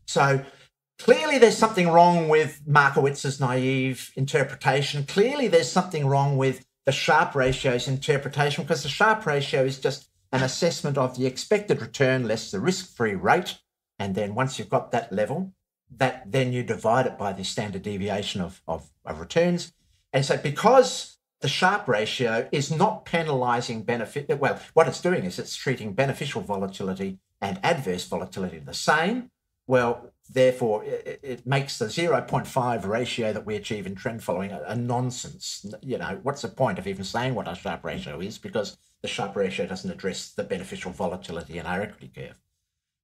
So clearly there's something wrong with Markowitz's naive interpretation. Clearly there's something wrong with the Sharp ratio's interpretation, because the Sharp ratio is just an assessment of the expected return less the risk-free rate. And then once you've got that level, that then you divide it by the standard deviation of returns. And so because the Sharp ratio is not penalising benefit. Well, what it's doing is it's treating beneficial volatility and adverse volatility the same. Well, therefore, it makes the 0.5 ratio that we achieve in trend following a nonsense. What's the point of even saying what our Sharp ratio is? Because the Sharp ratio doesn't address the beneficial volatility in our equity curve.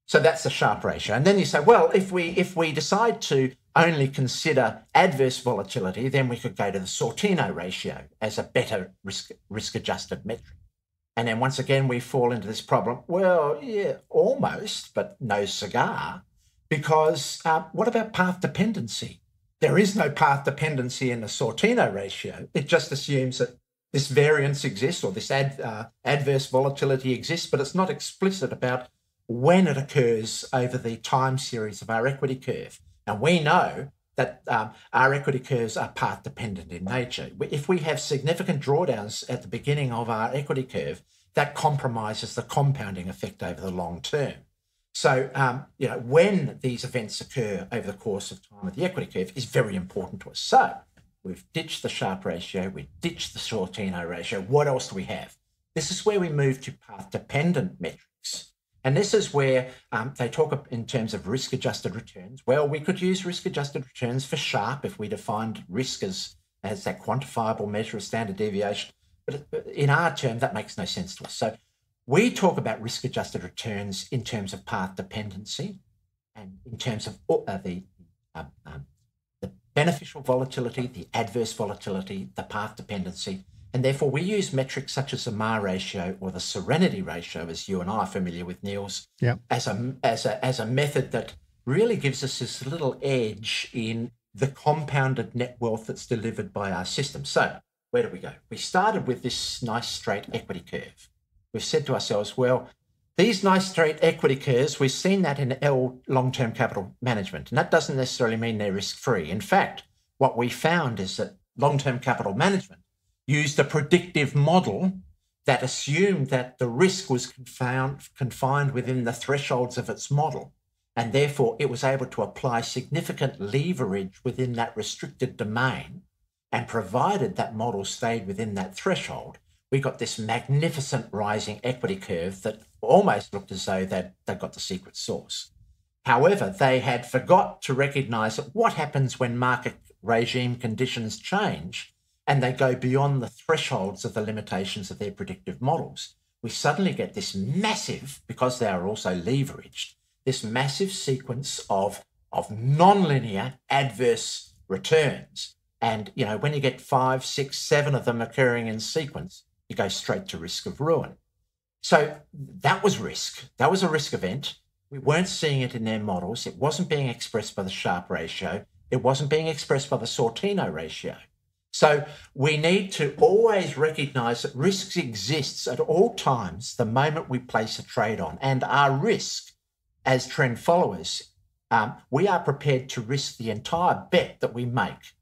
So that's the Sharp ratio. And then you say, well, if we decide to only consider adverse volatility, then we could go to the Sortino ratio as a better risk-adjusted metric. And then once again, we fall into this problem, well, yeah, almost, but no cigar, because what about path dependency? There is no path dependency in the Sortino ratio. It just assumes that this variance exists or this adverse volatility exists, but it's not explicit about when it occurs over the time series of our equity curve. And we know that our equity curves are path dependent in nature. If we have significant drawdowns at the beginning of our equity curve, that compromises the compounding effect over the long term. So, when these events occur over the course of time of the equity curve is very important to us. So we've ditched the Sharp ratio, we've ditched the Sortino ratio. What else do we have? This is where we move to path dependent metrics. And this is where they talk in terms of risk-adjusted returns. Well, we could use risk-adjusted returns for Sharp if we defined risk as that quantifiable measure of standard deviation. But in our term, that makes no sense to us. So we talk about risk-adjusted returns in terms of path dependency and in terms of the beneficial volatility, the adverse volatility, the path dependency. And therefore, we use metrics such as the MAR ratio or the Serenity ratio, as you and I are familiar with, Niels, yep, as a method that really gives us this little edge in the compounded net wealth that's delivered by our system. So where do we go? We started with this nice straight equity curve. We've said to ourselves, well, these nice straight equity curves, we've seen that in L long-term capital management, and that doesn't necessarily mean they're risk-free. In fact, what we found is that long-term capital management used a predictive model that assumed that the risk was confined within the thresholds of its model, and therefore it was able to apply significant leverage within that restricted domain, and provided that model stayed within that threshold, we got this magnificent rising equity curve that almost looked as though they got the secret sauce. However, they had forgot to recognise that what happens when market regime conditions change and they go beyond the thresholds of the limitations of their predictive models. We suddenly get this massive, because they are also leveraged, this massive sequence of nonlinear adverse returns. And, when you get 5, 6, 7 of them occurring in sequence, you go straight to risk of ruin. So that was risk. That was a risk event. We weren't seeing it in their models. It wasn't being expressed by the Sharp ratio. It wasn't being expressed by the Sortino ratio. So we need to always recognise that risks exists at all times the moment we place a trade on. And our risk as trend followers, we are prepared to risk the entire bet that we make.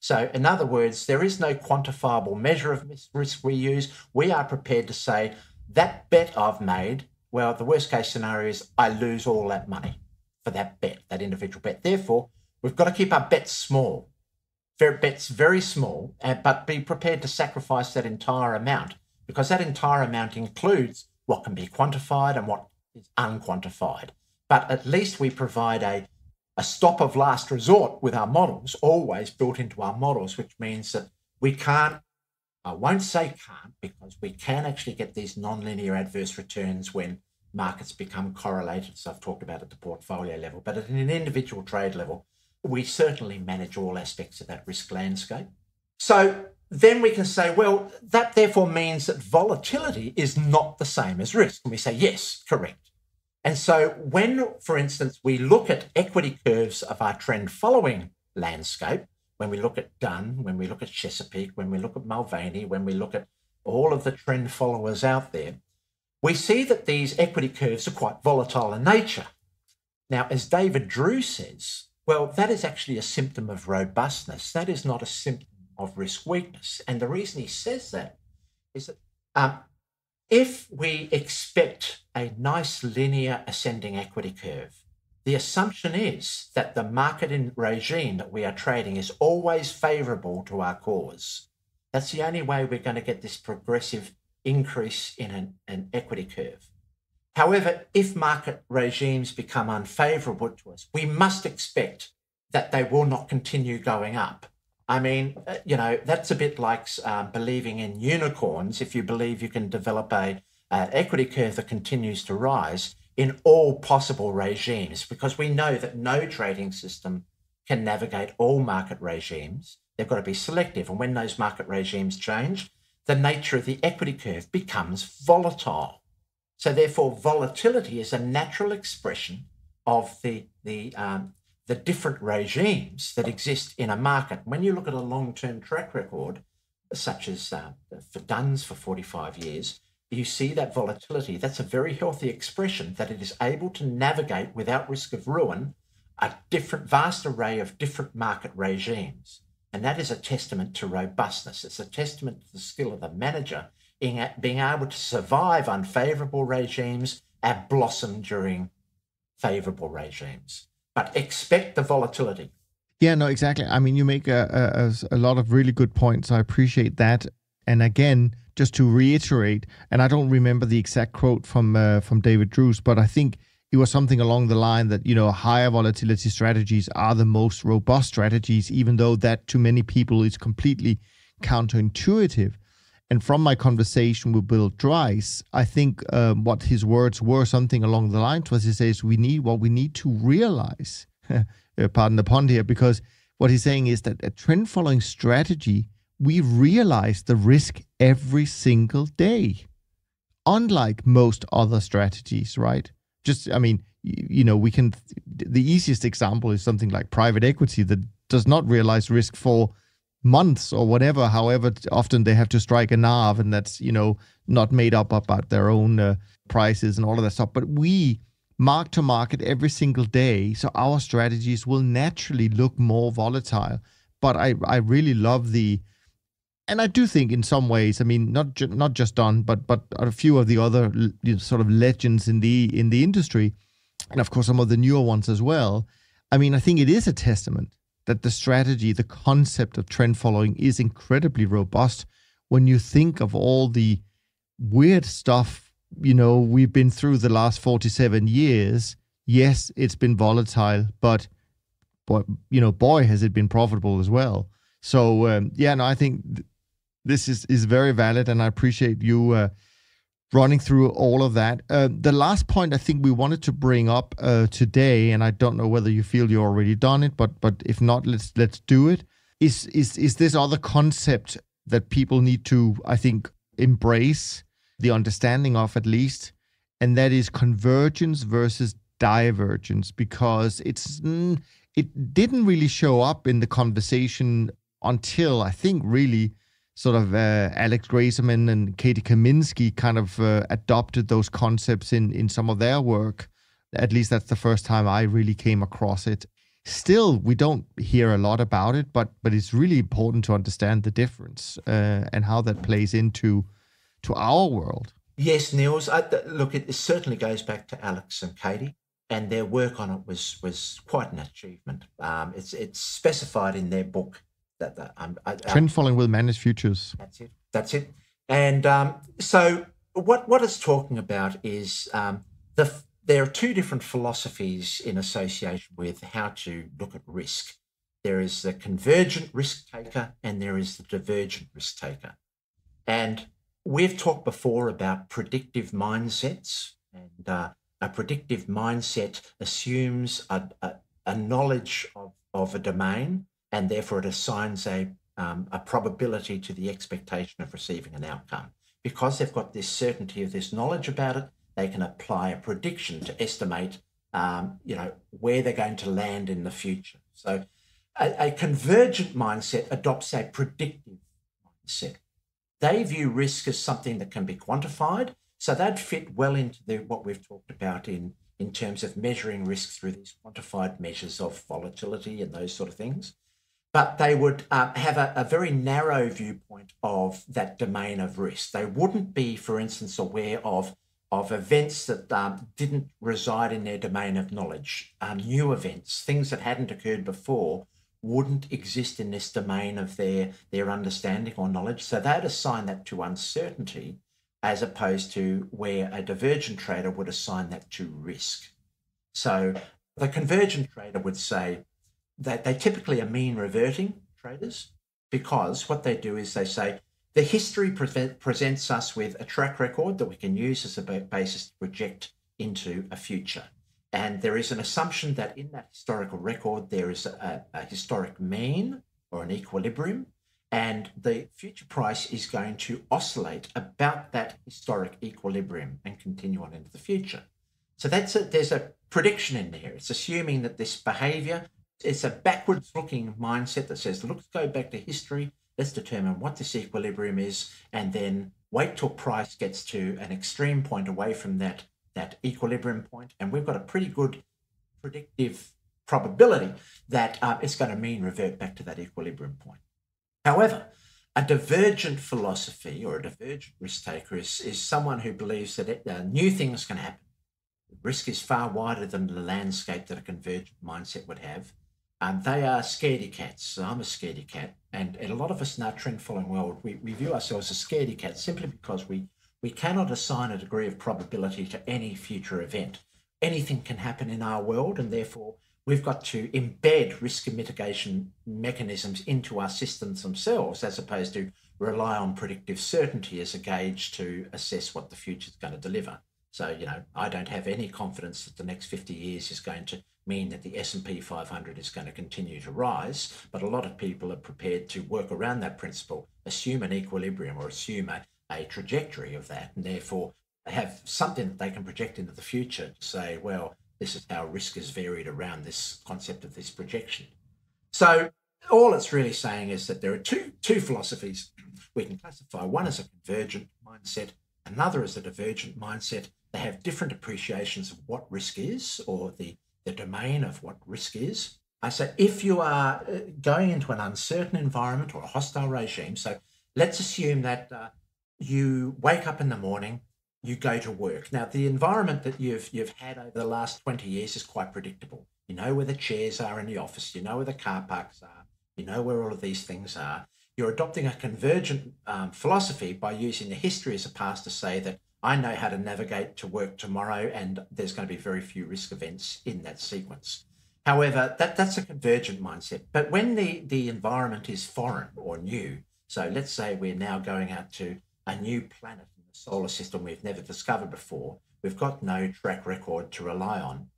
So in other words, there is no quantifiable measure of risk we use. We are prepared to say, that bet I've made, well, the worst case scenario is I lose all that money for that bet, that individual bet. Therefore, we've got to keep our bets small. Bets very small, but be prepared to sacrifice that entire amount, because that entire amount includes what can be quantified and what is unquantified. But at least we provide a stop of last resort with our models, always built into our models, which means that we can't, I won't say can't, because we can actually get these nonlinear adverse returns when markets become correlated, so I've talked about at the portfolio level, but at an individual trade level, we certainly manage all aspects of that risk landscape. So then we can say, well, that therefore means that volatility is not the same as risk. And we say, yes, correct. And so when, for instance, we look at equity curves of our trend following landscape, when we look at Dunn, when we look at Chesapeake, when we look at Mulvaney, when we look at all of the trend followers out there, we see that these equity curves are quite volatile in nature. Now, as David Drew says, well, that is actually a symptom of robustness. That is not a symptom of risk weakness. And the reason he says that is that if we expect a nice linear ascending equity curve, the assumption is that the market regime that we are trading is always favourable to our cause. That's the only way we're going to get this progressive increase in an equity curve. However, if market regimes become unfavourable to us, we must expect that they will not continue going up. I mean, you know, that's a bit like believing in unicorns. If you believe you can develop an equity curve that continues to rise in all possible regimes, because we know that no trading system can navigate all market regimes. They've got to be selective. And when those market regimes change, the nature of the equity curve becomes volatile. So therefore, volatility is a natural expression of the different regimes that exist in a market. When you look at a long-term track record, such as for Dunn's for 45 years, you see that volatility. That's a very healthy expression that it is able to navigate without risk of ruin a different vast array of different market regimes. And that is a testament to robustness. It's a testament to the skill of the manager being able to survive unfavourable regimes and blossom during favourable regimes. But expect the volatility. Yeah, no, exactly. I mean, you make a lot of really good points. I appreciate that. And again, just to reiterate, and I don't remember the exact quote from David Drews, but I think it was something along the line that, you know, higher volatility strategies are the most robust strategies, even though that to many people is completely counterintuitive. And from my conversation with Bill Dries, I think what his words were something along the lines was he says, we need to realize, pardon the pun here, because what he's saying is that a trend following strategy, we realize the risk every single day, unlike most other strategies, right? Just, I mean, you know, we can, the easiest example is something like private equity that does not realize risk for months or whatever, however often they have to strike a nerve, and that's, you know, not made up about their own prices and all of that stuff. But we mark to market every single day, so our strategies will naturally look more volatile. But I really love the, and I do think in some ways, I mean, not just Dunn, but a few of the other sort of legends in the industry, and of course some of the newer ones as well. I mean, I think it is a testament that the strategy, the concept of trend following is incredibly robust when you think of all the weird stuff, you know, we've been through the last 47 years. Yes, it's been volatile, but you know, boy, has it been profitable as well. So, yeah, no, I think this is very valid, and I appreciate you running through all of that. The last point I think we wanted to bring up today, and I don't know whether you feel you've already done it, but if not, let's do it, is this other concept that people need to, I think, embrace the understanding of at least, and that is convergence versus divergence because it didn't really show up in the conversation until I think really sort of Alex Grazeman and Katie Kaminsky kind of adopted those concepts in some of their work. At least that's the first time I really came across it. Still, we don't hear a lot about it, but it's really important to understand the difference and how that plays into our world. Yes, Niels. Look, it certainly goes back to Alex and Katie, and their work on it was quite an achievement. It's specified in their book that Trend Following Will Manage Futures. That's it. And so what it's talking about is there are two different philosophies in association with how to look at risk. There is the convergent risk taker and there is the divergent risk taker. And we've talked before about predictive mindsets, and a predictive mindset assumes a knowledge of a domain, and therefore it assigns a probability to the expectation of receiving an outcome. Because they've got this certainty of this knowledge about it, they can apply a prediction to estimate, where they're going to land in the future. So a convergent mindset adopts a predictive mindset. They view risk as something that can be quantified, so that fit well into what we've talked about in terms of measuring risk through these quantified measures of volatility and those sort of things. But they would have a very narrow viewpoint of that domain of risk. They wouldn't be, for instance, aware of events that didn't reside in their domain of knowledge. New events, things that hadn't occurred before, wouldn't exist in this domain of their understanding or knowledge. So they'd assign that to uncertainty, as opposed to where a divergent trader would assign that to risk. So the convergent trader would say that they typically are mean reverting traders, because what they do is they say, the history presents us with a track record that we can use as a basis to project into a future. And there is an assumption that in that historical record, there is a historic mean or an equilibrium, and the future price is going to oscillate about that historic equilibrium and continue on into the future. So there's a prediction in there. It's assuming that this behavior, it's a backwards-looking mindset that says, let's go back to history, let's determine what this equilibrium is, and then wait till price gets to an extreme point away from that equilibrium point, and we've got a pretty good predictive probability that it's going to mean revert back to that equilibrium point. However, a divergent philosophy or a divergent risk taker is someone who believes that new things can happen. Risk is far wider than the landscape that a convergent mindset would have. They are scaredy cats. So I'm a scaredy cat, and a lot of us in our trend-following world, we view ourselves as scaredy cats simply because we cannot assign a degree of probability to any future event. Anything can happen in our world, and therefore we've got to embed risk and mitigation mechanisms into our systems themselves, as opposed to rely on predictive certainty as a gauge to assess what the future is going to deliver. So, I don't have any confidence that the next 50 years is going to mean that the S&P 500 is going to continue to rise, but a lot of people are prepared to work around that principle, assume an equilibrium or assume a trajectory of that, and therefore they have something that they can project into the future to say, well, this is how risk is varied around this concept of this projection. So all it's really saying is that there are two philosophies we can classify. One is a convergent mindset, another is a divergent mindset. They have different appreciations of what risk is, or the domain of what risk is. I say if you are going into an uncertain environment or a hostile regime, so let's assume that you wake up in the morning, you go to work. Now, the environment that you've had over the last 20 years is quite predictable. You know where the chairs are in the office. You know where the car parks are. You know where all of these things are. You're adopting a convergent philosophy by using the history as a past to say that I know how to navigate to work tomorrow, and there's going to be very few risk events in that sequence. However, that's a convergent mindset. But when the environment is foreign or new, so let's say we're now going out to a new planet in the solar system we've never discovered before. We've got no track record to rely on.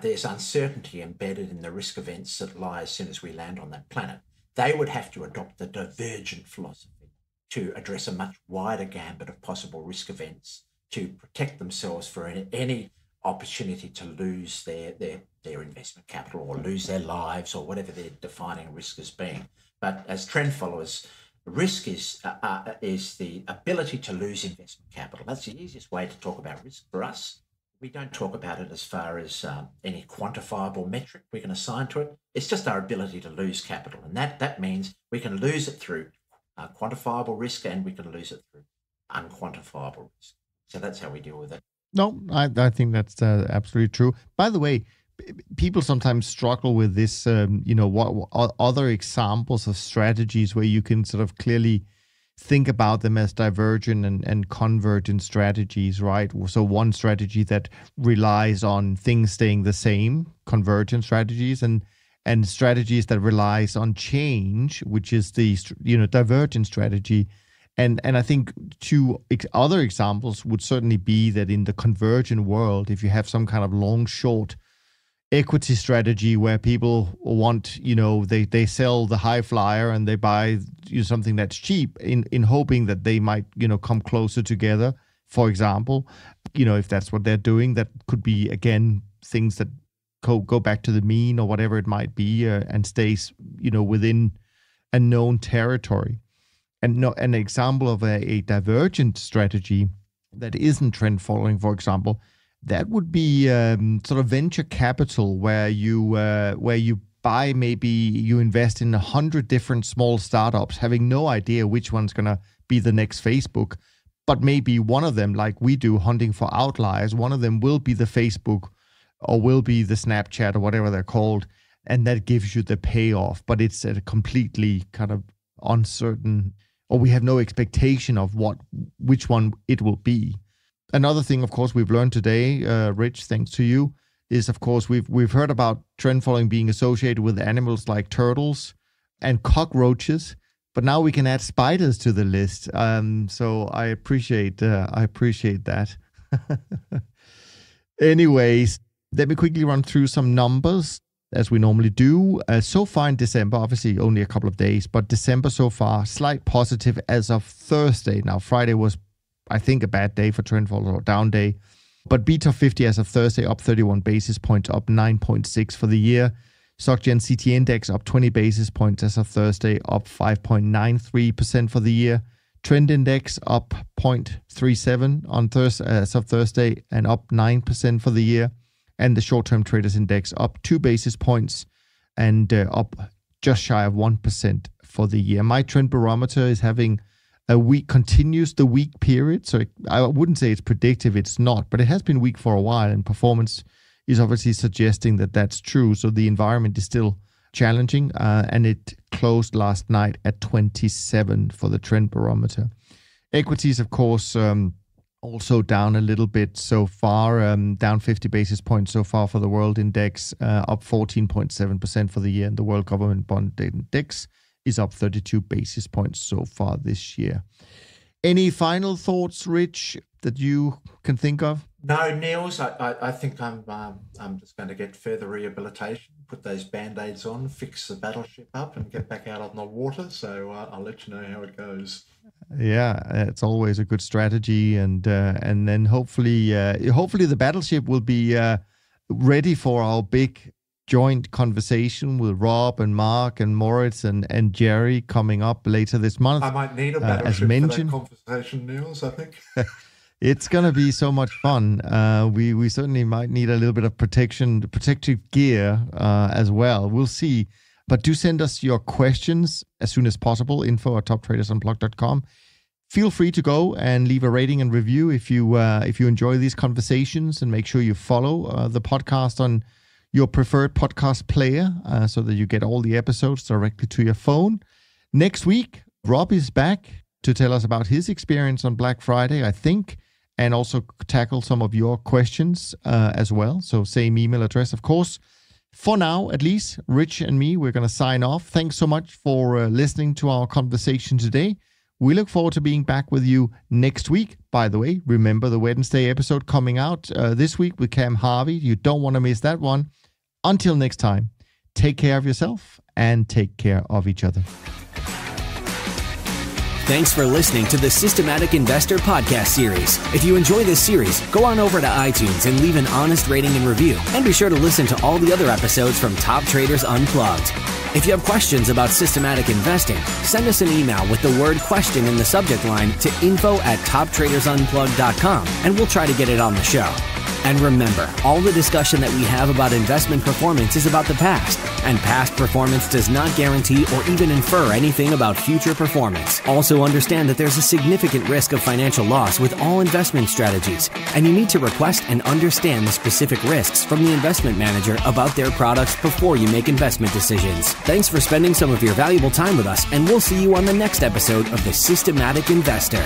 There's uncertainty embedded in the risk events that lie as soon as we land on that planet. They would have to adopt the divergent philosophy to address a much wider gambit of possible risk events to protect themselves for any opportunity to lose their investment capital or lose their lives or whatever they're defining risk as being. But as trend followers, risk is the ability to lose investment capital. That's the easiest way to talk about risk for us. We don't talk about it as far as any quantifiable metric we can assign to it. It's just our ability to lose capital. And that means we can lose it through quantifiable risk and we can lose it through unquantifiable risk. So that's how we deal with it. No, I think that's absolutely true. By the way, people sometimes struggle with this, you know, what other examples of strategies where you can sort of clearly think about them as divergent and convergent strategies, right? So one strategy that relies on things staying the same, convergent strategies, and strategies that relies on change, which is the, you know, divergent strategy. And I think two other examples would certainly be that in the convergent world, if you have some kind of long-short equity strategy where people want, you know, they sell the high flyer and they buy, you know, something that's cheap in hoping that they might, you know, come closer together, for example, you know, if that's what they're doing, that could be, again, things that go back to the mean or whatever it might be and stays, you know, within a known territory. And no, an example of a divergent strategy that isn't trend following, for example, that would be sort of venture capital, where you buy, maybe you invest in 100 different small startups, having no idea which one's going to be the next Facebook, but maybe one of them, like we do, hunting for outliers, one of them will be the Facebook or will be the Snapchat or whatever they're called, and that gives you the payoff. But it's a completely kind of uncertain, or we have no expectation of which one it will be. Another thing, of course, we've learned today, Rich, thanks to you, is, of course, we've heard about trend following being associated with animals like turtles and cockroaches, but now we can add spiders to the list. So I appreciate that. Anyways, let me quickly run through some numbers as we normally do. So far in December, obviously only a couple of days, but December so far, slight positive as of Thursday. Now, Friday was, I think, a bad day for trend follow or down day. But BTOF 50 as of Thursday, up 31 basis points, up 9.6 for the year. SocGen CT Index up 20 basis points as of Thursday, up 5.93% for the year. Trend Index up 0.37 on as of Thursday and up 9% for the year. And the Short-Term Traders Index up 2 basis points and up just shy of 1% for the year. My trend barometer is having a week, continues the weak period. So I wouldn't say it's predictive, it's not, but it has been weak for a while and performance is obviously suggesting that that's true. So the environment is still challenging and it closed last night at 27 for the trend barometer. Equities, of course, also down a little bit so far, down 50 basis points so far for the World Index, up 14.7% for the year, and the World Government Bond Index is up 32 basis points so far this year. Any final thoughts, Rich, that you can think of? No, Niels, I think I'm just going to get further rehabilitation, put those Band-Aids on, fix the battleship up and get back out on the water. So I'll let you know how it goes. Yeah, it's always a good strategy. And then hopefully the battleship will be ready for our big joint conversation with Rob and Mark and Moritz and Jerry coming up later this month. I might need a battleship for that conversation, Niels, I think. It's going to be so much fun. We certainly might need a little bit of protective gear as well. We'll see. But do send us your questions as soon as possible, info@toptradersunplugged.com. Feel free to go and leave a rating and review if you enjoy these conversations, and make sure you follow the podcast on your preferred podcast player so that you get all the episodes directly to your phone. Next week, Rob is back to tell us about his experience on Black Friday, I think, and also tackle some of your questions as well. So same email address, of course. For now, at least, Rich and me, we're going to sign off. Thanks so much for listening to our conversation today. We look forward to being back with you next week. By the way, remember the Wednesday episode coming out this week with Cam Harvey. You don't want to miss that one. Until next time, take care of yourself and take care of each other. Thanks for listening to the Systematic Investor podcast series. If you enjoy this series, go on over to iTunes and leave an honest rating and review. And be sure to listen to all the other episodes from Top Traders Unplugged. If you have questions about systematic investing, send us an email with the word question in the subject line to info@toptradersunplugged.com, and we'll try to get it on the show. And remember, all the discussion that we have about investment performance is about the past, and past performance does not guarantee or even infer anything about future performance. Also understand that there's a significant risk of financial loss with all investment strategies, and you need to request and understand the specific risks from the investment manager about their products before you make investment decisions. Thanks for spending some of your valuable time with us, and we'll see you on the next episode of The Systematic Investor.